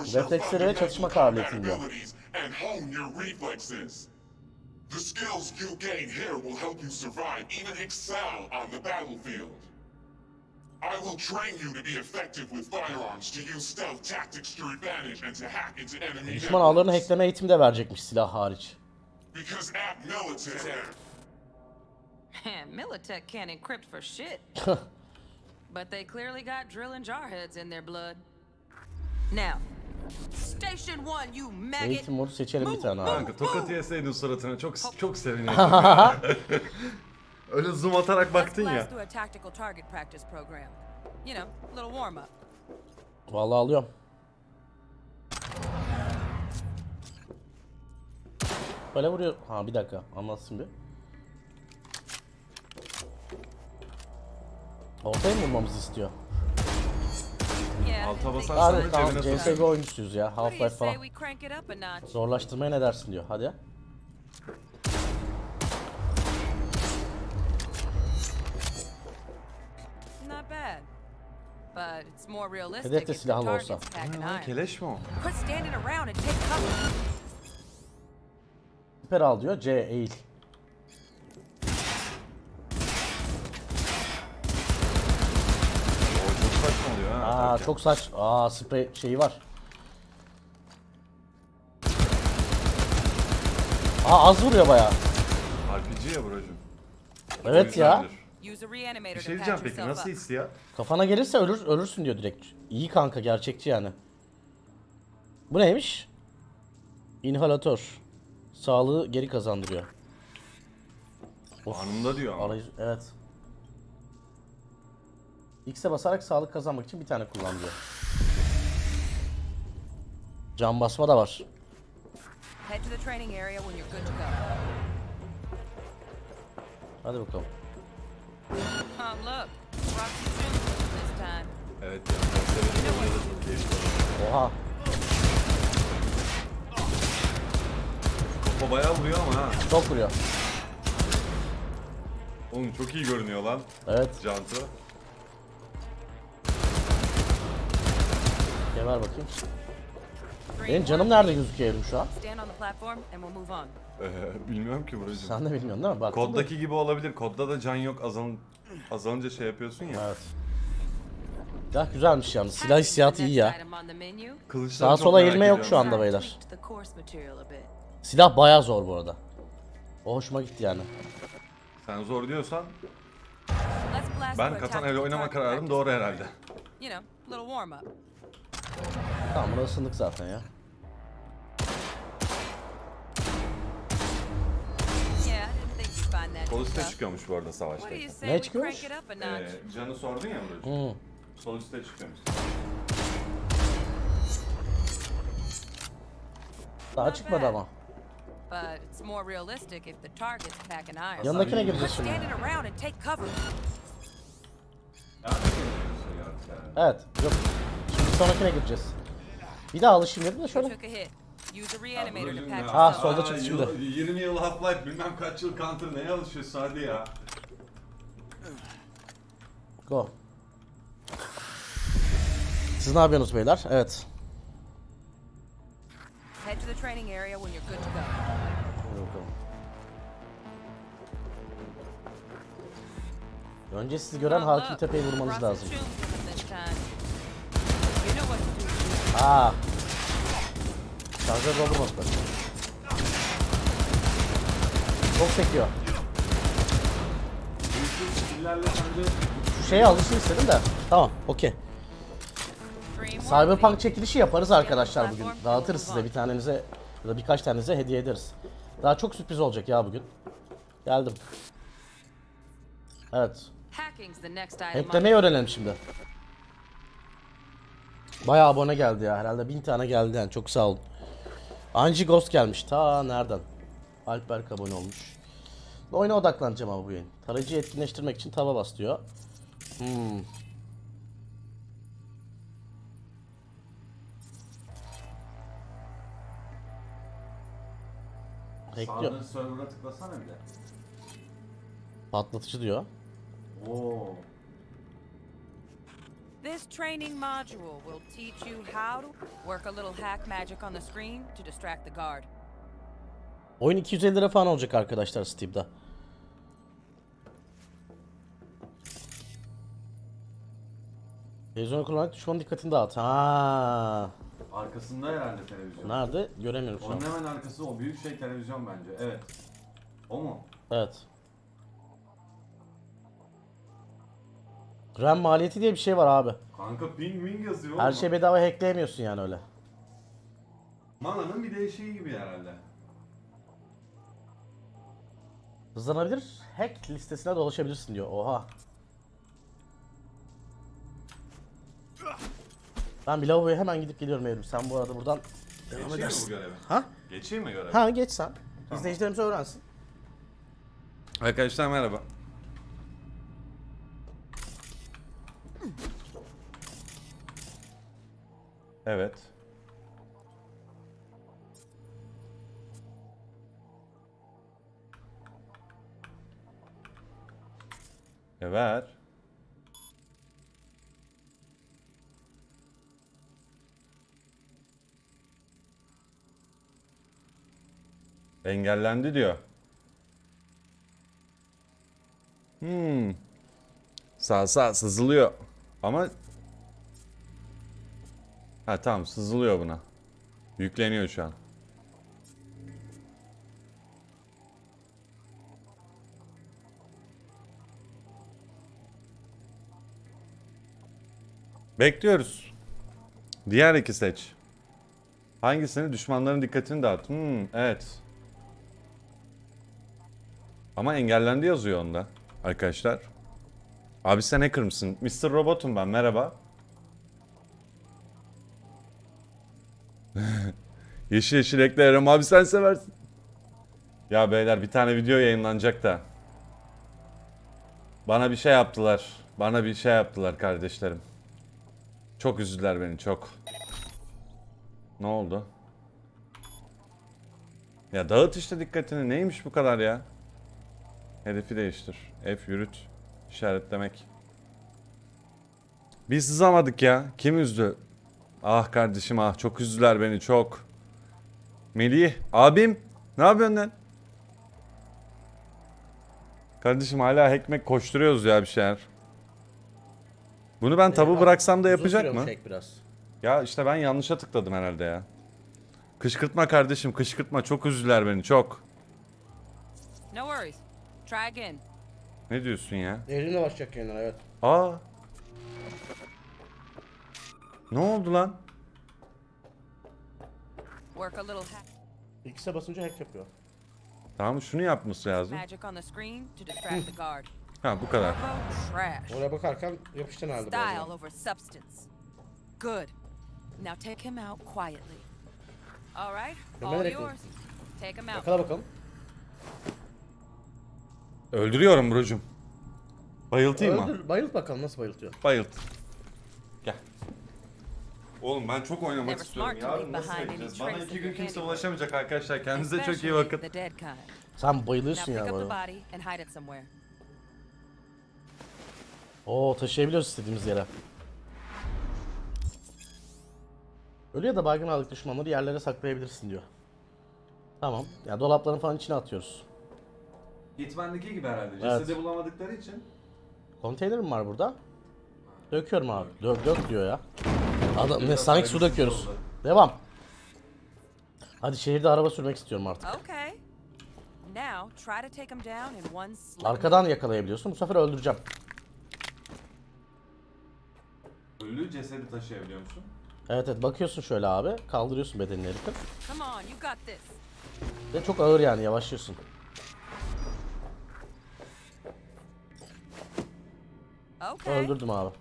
Refleksleri ve çatışma kabiliyetini diyor. The skills you gain here will help you survive, even excel on the battlefield. I will train you to be effective with firearms, to use stealth tactics to advantage, and to hack into enemy networks. Düşman ağlarını hackleme eğitimi de verecekmiş silah hariç. Because at Militech. Militech can't encrypt for shit. But they clearly got drilling jarheads in their blood. Now. Station 1 you maggot. Eğitim modu seçelim bir tane abi. Kanka tokat yeseydin suratına çok sevinirdim. Öyle zoom atarak baktın ya. Vallahi alıyorum. Böyle vuruyor. Ha bir dakika anlatsın bir. Ortaya mı vurmamızı istiyor? Alta basarsan da tamam, CSGO oyuncusuyuz ya, Half-Life falan. Zorlaştırmaya ne dersin diyor, hadi. but it's more realistic if your target's back and iron. Keleş mi o? Quit standing around and take cover. Siper al diyor, C eğil. Aa çok saç. Aa sprey şeyi var. Aa az vuruyor bayağı. RPG ya buracığım. Evet ya. Bir şey diyeceğim peki nasıl his ya? Kafana gelirse ölürsün diyor direkt. İyi kanka gerçekçi yani. Bu neymiş? İnhalatör. Sağlığı geri kazandırıyor. Anında diyor ama. Evet. X'e basarak sağlık kazanmak için bir tane kullan diyor. Can basma da var. Hadi bakalım. Evet ya. Oha. Kafa bayağı vuruyor ama ha. Çok vuruyor. Oğlum çok iyi görünüyor lan. Evet. Jantı. Ver bakayım. Benim canım nerede gözüküyor Evrim şu an? Bilmiyorum ki buracığım. Sen de bilmiyorsun değil mi? Baktın Koddaki da gibi olabilir. Kodda da can yok. Azalınca şey yapıyorsun ya. Evet. Daha güzelmiş yalnız. Silah hissiyatı iyi ya. Kılıçlar sağa sola eğilme yok şu anda beyler. Silah bayağı zor bu arada. O hoşuma gitti yani. Sen zor diyorsan. Ben katan ile oynama kararım doğru herhalde. Tamam burası ısındık zaten ya. Soliste çıkıyormuş bu arada savaşta. Ne çıkıyormuş? Can'ı sordun ya buracığım. Soliste çıkıyormuş. Daha çıkmadı ama. Yanındakine gireceğiz şimdi. Evet. Yok. Sonrakine gireceğiz. Bir daha alışayım dedim de şöyle. Ah solda çıktı şimdi. 20 yıl Half-Life bilmem kaç yıl Counter neye alışıyorsun hadi ya. Go. Siz ne yapıyorsunuz beyler? Evet. Önce sizi gören hakim tepeyi vurmanız lazım. Aaa. Şarjör doldurmadı. Çok sekiyor. Şu şeye alışın istedim de. Tamam okey. Cyberpunk çekilişi yaparız arkadaşlar bugün. Dağıtırız size bir tanenize ya da birkaç tanenize hediye ederiz. Daha çok sürpriz olacak ya bugün. Geldim. Evet. Hacklemeyi öğrenelim şimdi. Bayağı abone geldi ya. Herhalde 1000 tane geldi yani. Çok sağ olun. Anji Ghost gelmiş. Ta nereden? Alpberk abone olmuş. Oyuna odaklanacağım abi bu yayın. Tarayıcıyı etkinleştirmek için taba bas diyor. Sağdan server'a tıklasana bir de. Patlatıcı diyor. Oo. This training module will teach you how to work a little hack magic on the screen to distract the guard. Oyun 250 lira falan olacak arkadaşlar Steam'da. Televizyonu kullanarak düşmanın dikkatini dağıt. Ha. Arkasında herhalde televizyon. Nerede? Göremiyorum şu an. Onun hemen arkası o büyük şey televizyon bence. Evet. O mu? Evet. RAM maliyeti diye bir şey var abi. Kanka ping yazıyor. Her şey bedava hackleyemiyorsun yani öyle. Mana'nın bir de şeyi gibi herhalde. Hızlanabilir, hack listesine dolaşabilirsin diyor. Oha. Ben bir lavaboya hemen gidip geliyorum Evrim. Sen bu arada buradan devam edersin. Geçeyim mi bu görevi? Ha? Geçeyim mi görevi? Ha geç sen. Tamam. İzleyicilerimiz öğrensin. Arkadaşlar merhaba. Evet. Evet. Engellendi diyor. Sağ sızılıyor. Ama... Ha tamam, sızılıyor buna. Yükleniyor şu an. Bekliyoruz. Diğer iki seç. Hangisini? Düşmanların dikkatini dağıt. Evet. Ama engellendi yazıyor onda. Arkadaşlar. Abi sen hacker mısın? Mr. Robot'um ben. Merhaba. Yeşil eklerim. Abi sen seversin. Ya beyler, bir tane video yayınlanacak da. Bana bir şey yaptılar. Bana bir şey yaptılar kardeşlerim. Çok üzüldüler beni, çok. Ne oldu? Ya dağıt işte dikkatini. Neymiş bu kadar ya? Hedefi değiştir. F yürüt. İşaretlemek. Biz sızamadık ya. Kim üzdü? Ah kardeşim ah. Çok üzdüler beni, çok. Melih. Abim. Ne yapıyorsun lan? Kardeşim hala hackmek koşturuyoruz ya bir şeyler. Bunu ben tabu bıraksam da yapacak mı? Ya işte ben yanlışa tıkladım herhalde ya. Kışkırtma kardeşim, kışkırtma. Çok üzdüler beni, çok. Ne diyorsun ya? Eline başlayacak kendine, evet. Aa. Ne oldu lan? İkisine basınca hack yapıyor. Tamam, şunu yapması lazım. Ha bu kadar. Oraya bakarken yapıştın aldı. Good. Now take him out quietly. All right? All yours. Take him out. Yakala bakalım. Öldürüyorum brocum. Bayıltayım mı? Bayılt bakalım nasıl bayıltıyor. Bayılt. Gel. Oğlum ben çok oynamak istiyorum ya. Nasıl yapacağız? Bana 2 gün kimse ulaşamayacak arkadaşlar. Kendinize çok iyi bakın. Sen bayılırsın ya bana. Oo, taşıyabiliyoruz istediğimiz yere. Ölü ya da baygın aldık düşmanları yerlere saklayabilirsin diyor. Tamam. Ya dolapların falan içine atıyoruz. Hitman'daki gibi herhalde. Evet. Cesedi bulamadıkları için. Konteyner mi var burada? Döküyorum abi. Dök diyor ya. Adam ne sanki su döküyoruz. Oldu. Devam. Hadi şehirde araba sürmek istiyorum artık. Okay. Now try to take him down in one slip. Arkadan yakalayabiliyorsun. Bu sefer öldüreceğim. Ölü cesedi taşıyabiliyor musun? Evet evet, bakıyorsun şöyle abi, kaldırıyorsun bedenini herifin. Ve çok ağır yani, yavaşlıyorsun. Okay. Öldürdüm abi.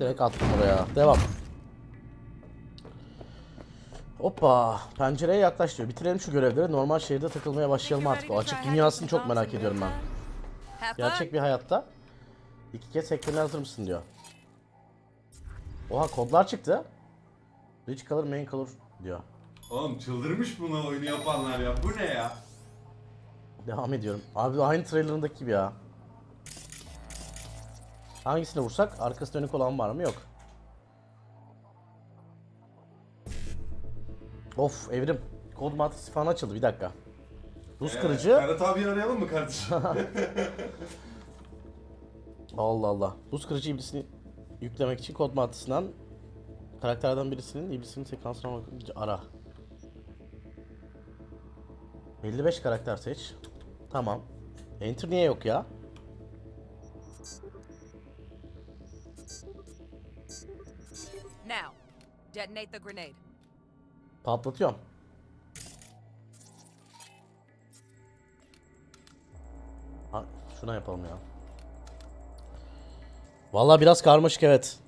Direkt attım oraya, devam. Hoppa, pencereye yaklaş diyor. Bitirelim şu görevleri, normal şehirde takılmaya başlayalım artık. O açık dünyasını çok merak ediyorum ben. Gerçek bir hayatta. 2 kez hacklerine hazır mısın diyor. Oha, kodlar çıktı. Rich kalır, main kalır diyor. Oğlum çıldırmış buna oyunu yapanlar ya. Bu ne ya? Devam ediyorum. Abi aynı trailer'ındaki gibi ya. Hangisine vursak? Arkası dönük olan var mı? Yok. Of Evrim. Kod matrisi falan açıldı. Bir dakika. Rus kırıcı. Karat abiyi arayalım mı kardeşim? Allah Allah. Rus kırıcı iblisini yüklemek için kod maddesinden karakterden birisinin iblisinin sekansına bakınca ara. 55 karakter seç. Tamam. Enter niye yok ya? Now, detonate the grenade. Patlatıyorum. Ha, şuna yapalım ya. Vallahi biraz karmaşık, evet.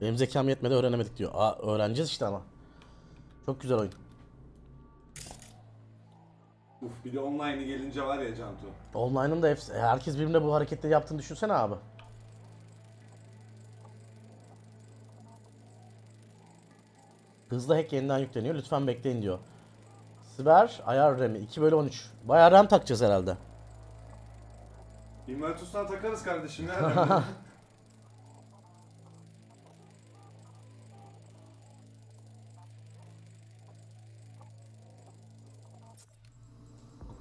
Benim zekam yetmedi, öğrenemedik diyor. Aa, öğreneceğiz işte ama. Çok güzel oyun. Uf, bir de online'ı gelince var ya Cantu. Online'ın da herkes birbirine bu hareketleri yaptığını düşünsene abi. Hızlı hack yeniden yükleniyor. Lütfen bekleyin diyor. Siber ayar RAM'i 2/13. Bayağı RAM takacağız herhalde. Invertus'tan takarız kardeşim ya.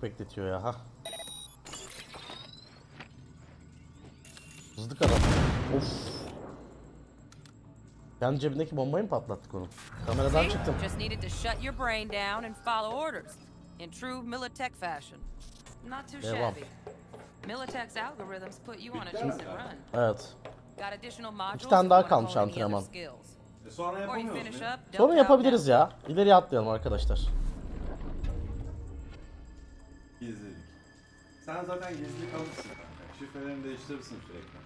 bekletiyor ya. Ha. Hızlı adam. Of. Ben cebindeki bombayı mı patlattık onu? Kameradan çıktım. Just needed to shut your brain down and follow orders in true Militech fashion. Not too shabby. Militech's algorithms put you on a decent run. Evet. İki tane daha kalmış antrenman. Sonra yapamıyoruz. Sonra yapabiliriz ya. İleriye atlayalım arkadaşlar. Gizlilik. Sen zaten gizli kalırsın. Şifrelerini değiştirirsin sürekli.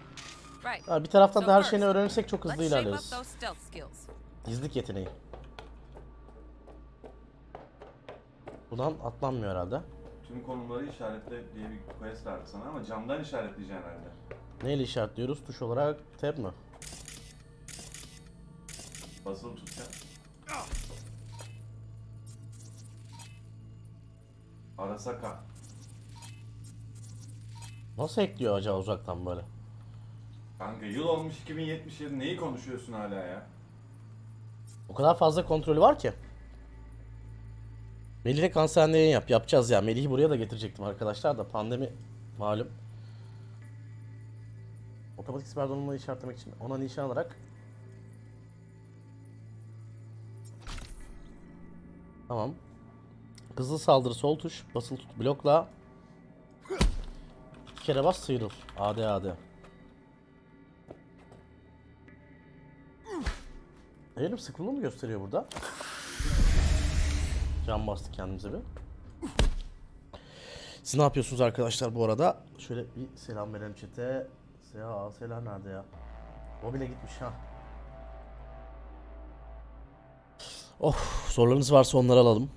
Ha, bir taraftan da her şeyini öğrenirsek çok hızlı ilerleriz. Gizlilik yeteneği. Buradan atlanmıyor herhalde. Tüm konumları işaretle diye bir quest verdi sana ama camdan işaretleyeceğin herhalde. Neyle işaretliyoruz? Tuş olarak tab mı? Basılı tutacağım. Arasaka. Nasıl ekliyor acaba uzaktan böyle? Kanka yıl olmuş 2077, neyi konuşuyorsun hala ya? O kadar fazla kontrolü var ki. Melih'e kanserle yayın yapacağız ya. Melih'i buraya da getirecektim arkadaşlar da pandemi malum. Otomatik siper donanımını işaretlemek için ona nişan alarak. Tamam. Hızlı saldırı sol tuş, basılı tut blokla. İki kere bas sıyrıl. AD. Evrim sıkıldı mı gösteriyor burada? Can bastı kendimize bir. Siz ne yapıyorsunuz arkadaşlar bu arada? Şöyle bir selam verelim chat'e. Seha, Seha nerede ya? O bile gitmiş ha. Oh, sorularınız varsa onları alalım.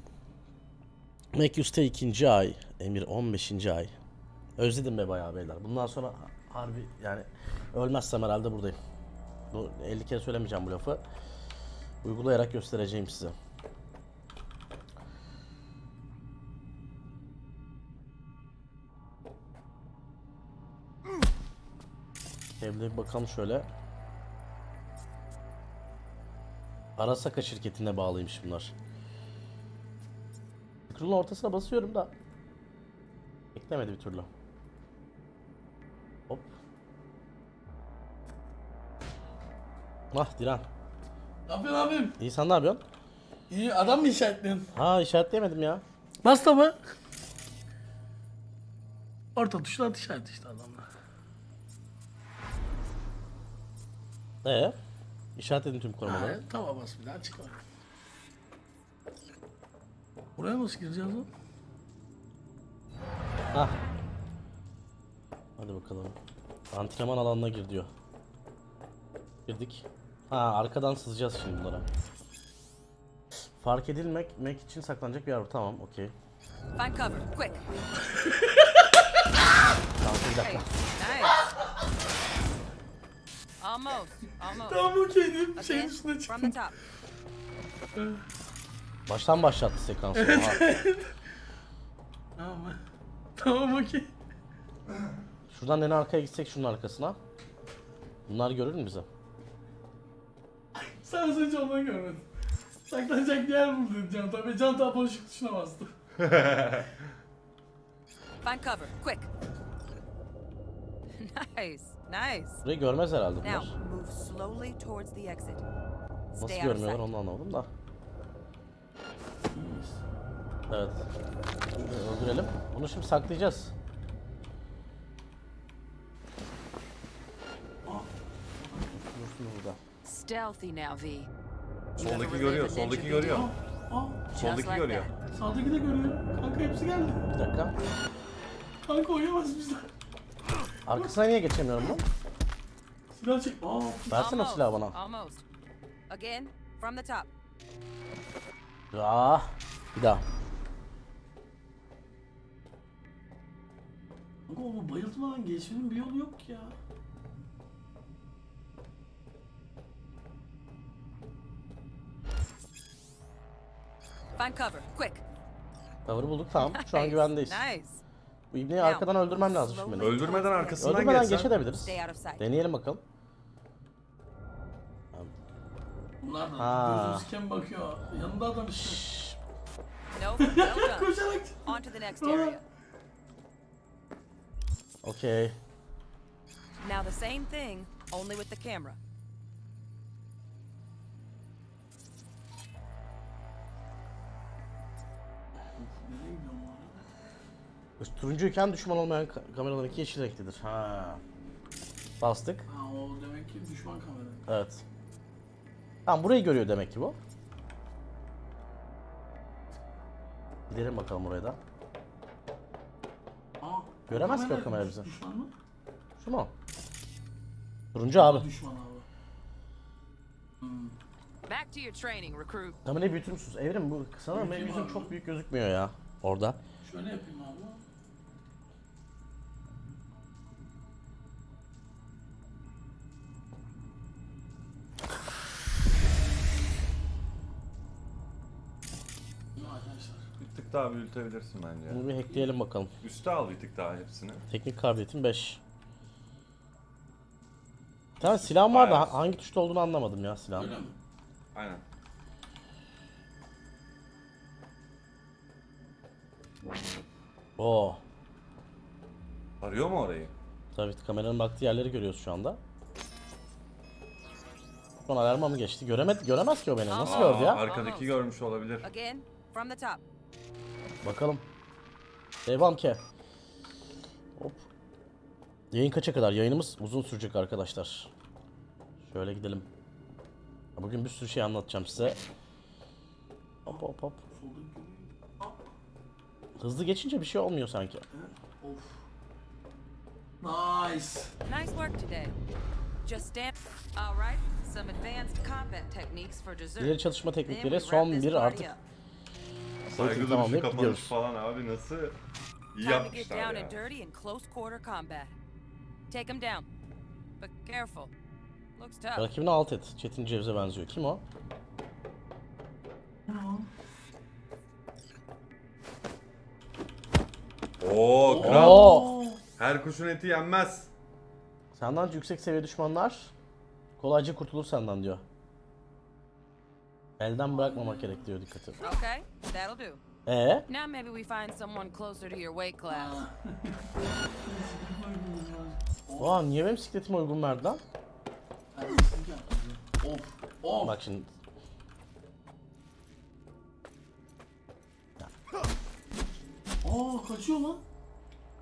Mekyus'te 2. ay, Emir 15. ay. Özledim be bayağı beyler. Bundan sonra harbi yani ölmezsem herhalde buradayım. 50 kere söylemeyeceğim bu lafı. Uygulayarak göstereceğim size. Evde bakalım şöyle. Arasaka şirketine bağlıymış bunlar. Ekranın ortasına basıyorum da eklemedi bir türlü. Hop. Ah Dilan. Ne yapıyorsun abim? İyi, sen ne yapıyorsun? İyi, adam mı işaretledin? Ha, işaretleyemedim ya. Nasıl ama? Orta tuşla at işareti işte adamla. İşaret edin tüm korumaları. Evet, tamam bas bir daha çıkar. Buraya nasıl gireceğiz lan? Hah. Hadi bakalım. Antrenman alanına gir diyor. Girdik. Ha, arkadan sızacağız şimdi bunlara. Fark edilmek, mek için saklanacak bir yer var. Tamam, okey. Ben cover, quick. Tamam, bir dakika. Almost. Tam okeydim. Şeyin üstüne çıktım. Baştan başlattı sekansı. Tamam okey. Şuradan en arkaya gitsek şunun arkasına. Bunlar görür mü bize? Sen az önce ondan görmedin. Saklanacak bir yer buldun Canta. Ve Canta boşluk tuşuna bastı. Find cover, quick. Nice. Burayı görmez herhalde bunlar. Nasıl görmüyorlar onu anlamadım da. Evet. Öldürelim. Bunu şimdi saklayacağız. Dursun burada. Soldaki görüyor. Soldaki görüyor. Sağdaki de görüyor. Kanka hepsi geldi. Bir dakika. Kanka oynayamaz bizden. Arkasına niye geçemiyorum lan? Silah çek. Versene silahı bana. Again from the top. Bir daha. Kanka o bayıltmadan geçmenin bir yolu yok ya. Find cover, quick. Cover'ı bulduk, tamam. Şu an güvendeyiz. Nice. Bu ibneyi arkadan öldürmem lazım şimdi. Öldürmeden arkasından geçsen. Öldürmeden geçebiliriz. Deneyelim bakalım. Bunlar da gözümüz kem bakıyor. Yanında adam işte. Koşarak. Okay. Now the same thing, only with the camera. Turuncuyken düşman olmayan kameraların iki yeşil renklidir. Ha. Bastık. Ha, o demek ki düşman kamera. Evet. Tamam, burayı görüyor demek ki bu. Gidelim bakalım oraya da. Aa, göremez ki o kamera bizi. Düşman mı? Şu mu? Turuncu abi. Düşman abi. Hmm. Back to your training, recruit. Kamerayı büyütür müsünüz? Evrim bu sanırım benim yüzüm çok büyük gözükmüyor ya orada. Şöyle yapayım abi. Daha büyütebilirsin bence. Bunu bir hackleyelim bakalım. Üste al bir tık daha hepsini. Teknik kabiliyetim 5. Tamam, silahım var da hangi tuşta olduğunu anlamadım ya silahım. Öyle mi? Aynen. Oo. Arıyor mu orayı? Tabii, kameranın baktığı yerleri görüyoruz şu anda. Son alarma mı geçti? Göremez ki o beni. Nasıl gördü ya? Arkadaki görmüş olabilir. Bakalım. Devam ki. Hop. Yayın kaça kadar? Yayınımız uzun sürecek arkadaşlar. Şöyle gidelim. Bugün bir sürü şey anlatacağım size. Hop hop hop. Hızlı geçince bir şey olmuyor sanki. Nice. Nice work today. Just dance. All right. Some advanced combat techniques for dessert. İleri çalışma teknikleri son bir artık. Saygı duruşu kapanış falan abi, nasıl iyi yapmışlar ya. Rakibini alt et. Çetin Ceviz'e benziyor. Kim o? Oo kral. Oo. Her kuşun eti yenmez. Senden yüksek seviye düşmanlar kolayca kurtulur senden diyor. Elden bırakmamak gerek diyor, dikkati. Okay, that'll do. Now maybe we find someone closer to your weight class. Oha, niye benim sikletime uygun verdi lan? Bak şimdi. Kaçıyor lan.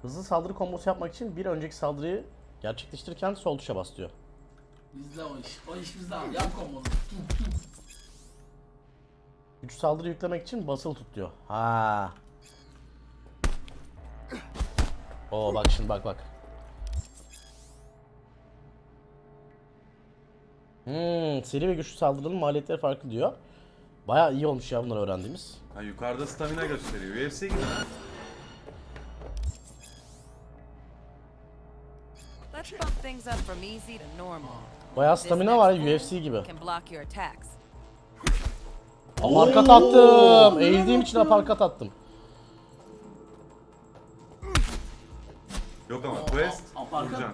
Hızlı saldırı kombosu yapmak için bir önceki saldırıyı gerçekleştirirken sol tuşa bas diyor. Bizde o iş. O iş bizde abi. Yap kombosu. Güç saldırı yüklemek için basılı tut diyor. Ha. Oo bak şimdi bak. Seri ve güçlü saldırının maliyetleri farklı diyor. Bayağı iyi olmuş ya bunları öğrendiğimiz. Ha, yukarıda stamina gösteriyor. UFC gibi. Bayağı stamina var ya, UFC gibi. Aparkat attım. Eğildiğim için aparkat attım. Yok ama quest vuracağım.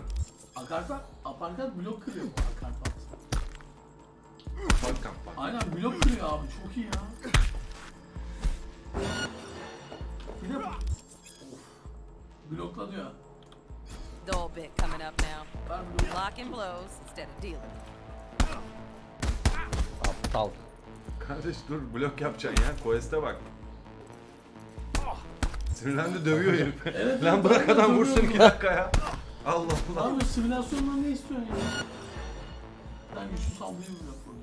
Aparkat blok kırıyor. Aparkat. Aynen blok kırıyor abi, çok iyi ya. Bir de blokla diyor. Dole bit coming up now. Blocking blows instead of dealing. Aptal. Kardeş dur, blok yapacaksın ya. Quest'e bak. Sinirlendi, dövüyor herif. Evet, lan bırak adam vursun 2 dakika ya. Allah Allah. Abi simülasyondan ne istiyorsun ya? Ben güçlü saldırıyı vuruyorum burada.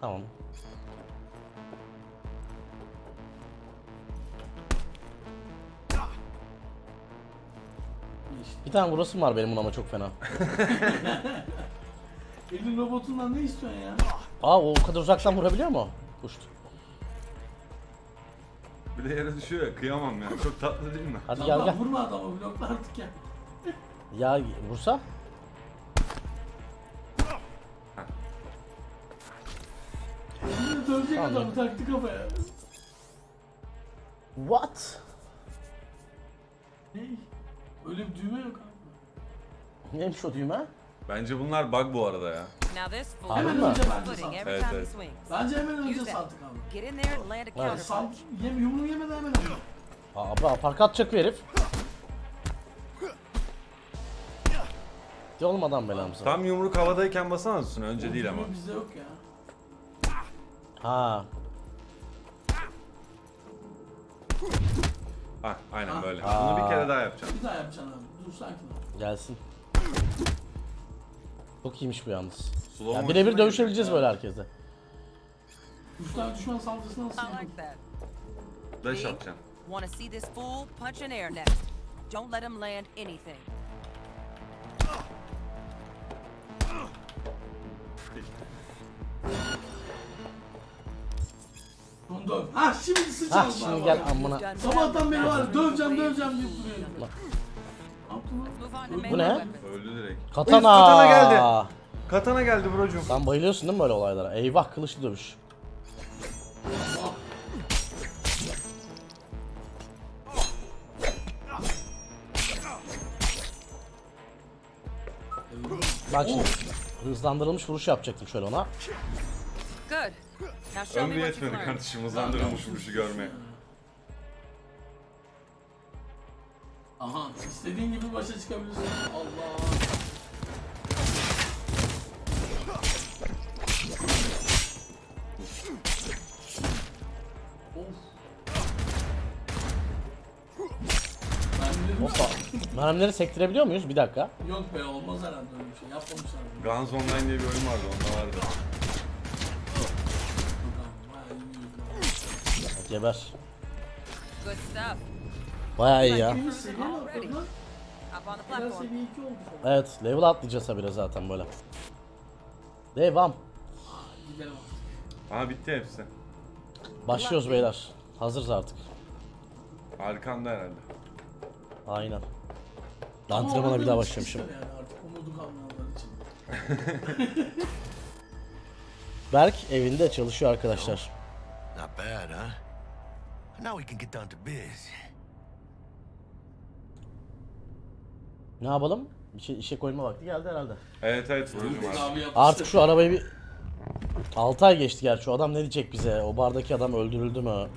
Tamam. Bir tane vurasım var benim ama çok fena. Elin robotundan ne istiyorsun ya? Aa, o kadar uzaktan vurabiliyor mu? Uçtu. Bir de yere düşüyor ya, kıyamam ya. Çok tatlı değil mi? Hadi tamam, gel. Vurma adamı, blokla artık ya. Ya vursa? Şimdi dövecek adamı, taktı kafaya. What? Hey, öyle bir düğme yok abi. Neymiş o düğme? Bence bunlar bug bu arada ya. Hemen önce bence saldık. Evet. Bence hemen önce saldık abi. Saldık, yumruğu yemeden hemen önce. Abi aparkat çakıyor herif. Ciddi olmadan belamı sana. Tam yumruk havadayken basana üstüne, önce değil ama. Bizde yok ya. Ha. Ha, aynen ha. Böyle. Ha. Bunu bir kere daha yapacağım. Bir daha yapacaksın abi. Dur sakin ol. Gelsin. Çok iyiymiş bu yalnız. Yani birebir dövüşebileceğiz ya böyle herkese. 3 tane düşman saldırısına nasıl? 5 atacağım. Want to see this fool punch an air next. Don't let him land anything. Döv. Ha şimdi sıçacağım. Ha şimdi gel amına. Sabahtan beri var döveceğim diye duruyor. Bu ne? Öldü direkt. Katana. Katana geldi. Katana geldi brocum. Sen bayılıyorsun değil mi böyle olaylara? Eyvah kılıçlı dövüş. Bak şimdi hızlandırılmış vuruş yapacaktım şöyle ona. Ömrü yetmedi kardeşim hızlandırılmış vuruşu görmeye. Aha istediğin gibi başa çıkabilirsin. Allah. Mermileri sektirebiliyor muyuz? Bir dakika. Yok be olmaz herhalde öyle bir şey. Yapmamışlar. Guns Online diye bir oyun vardı, onda vardı. Geber. Bayağı iyi ya. Evet, level atlayacağız ha biraz zaten böyle. Devam. Aha bitti hepsi. Başlıyoruz beyler. Hazırız artık. Arkamda herhalde. Aynen. Antrenmana bir daha başlamışım. Yani artık umudu kalmayanlar için. Berk evinde çalışıyor arkadaşlar. Not bad, huh? Now we can get down to biz. Ne yapalım? İşe koyma vakti geldi herhalde. Evet evet. Artık şu arabayı bir... 6 ay geçti gerçi. O adam ne diyecek bize? O bardaki adam öldürüldü mü?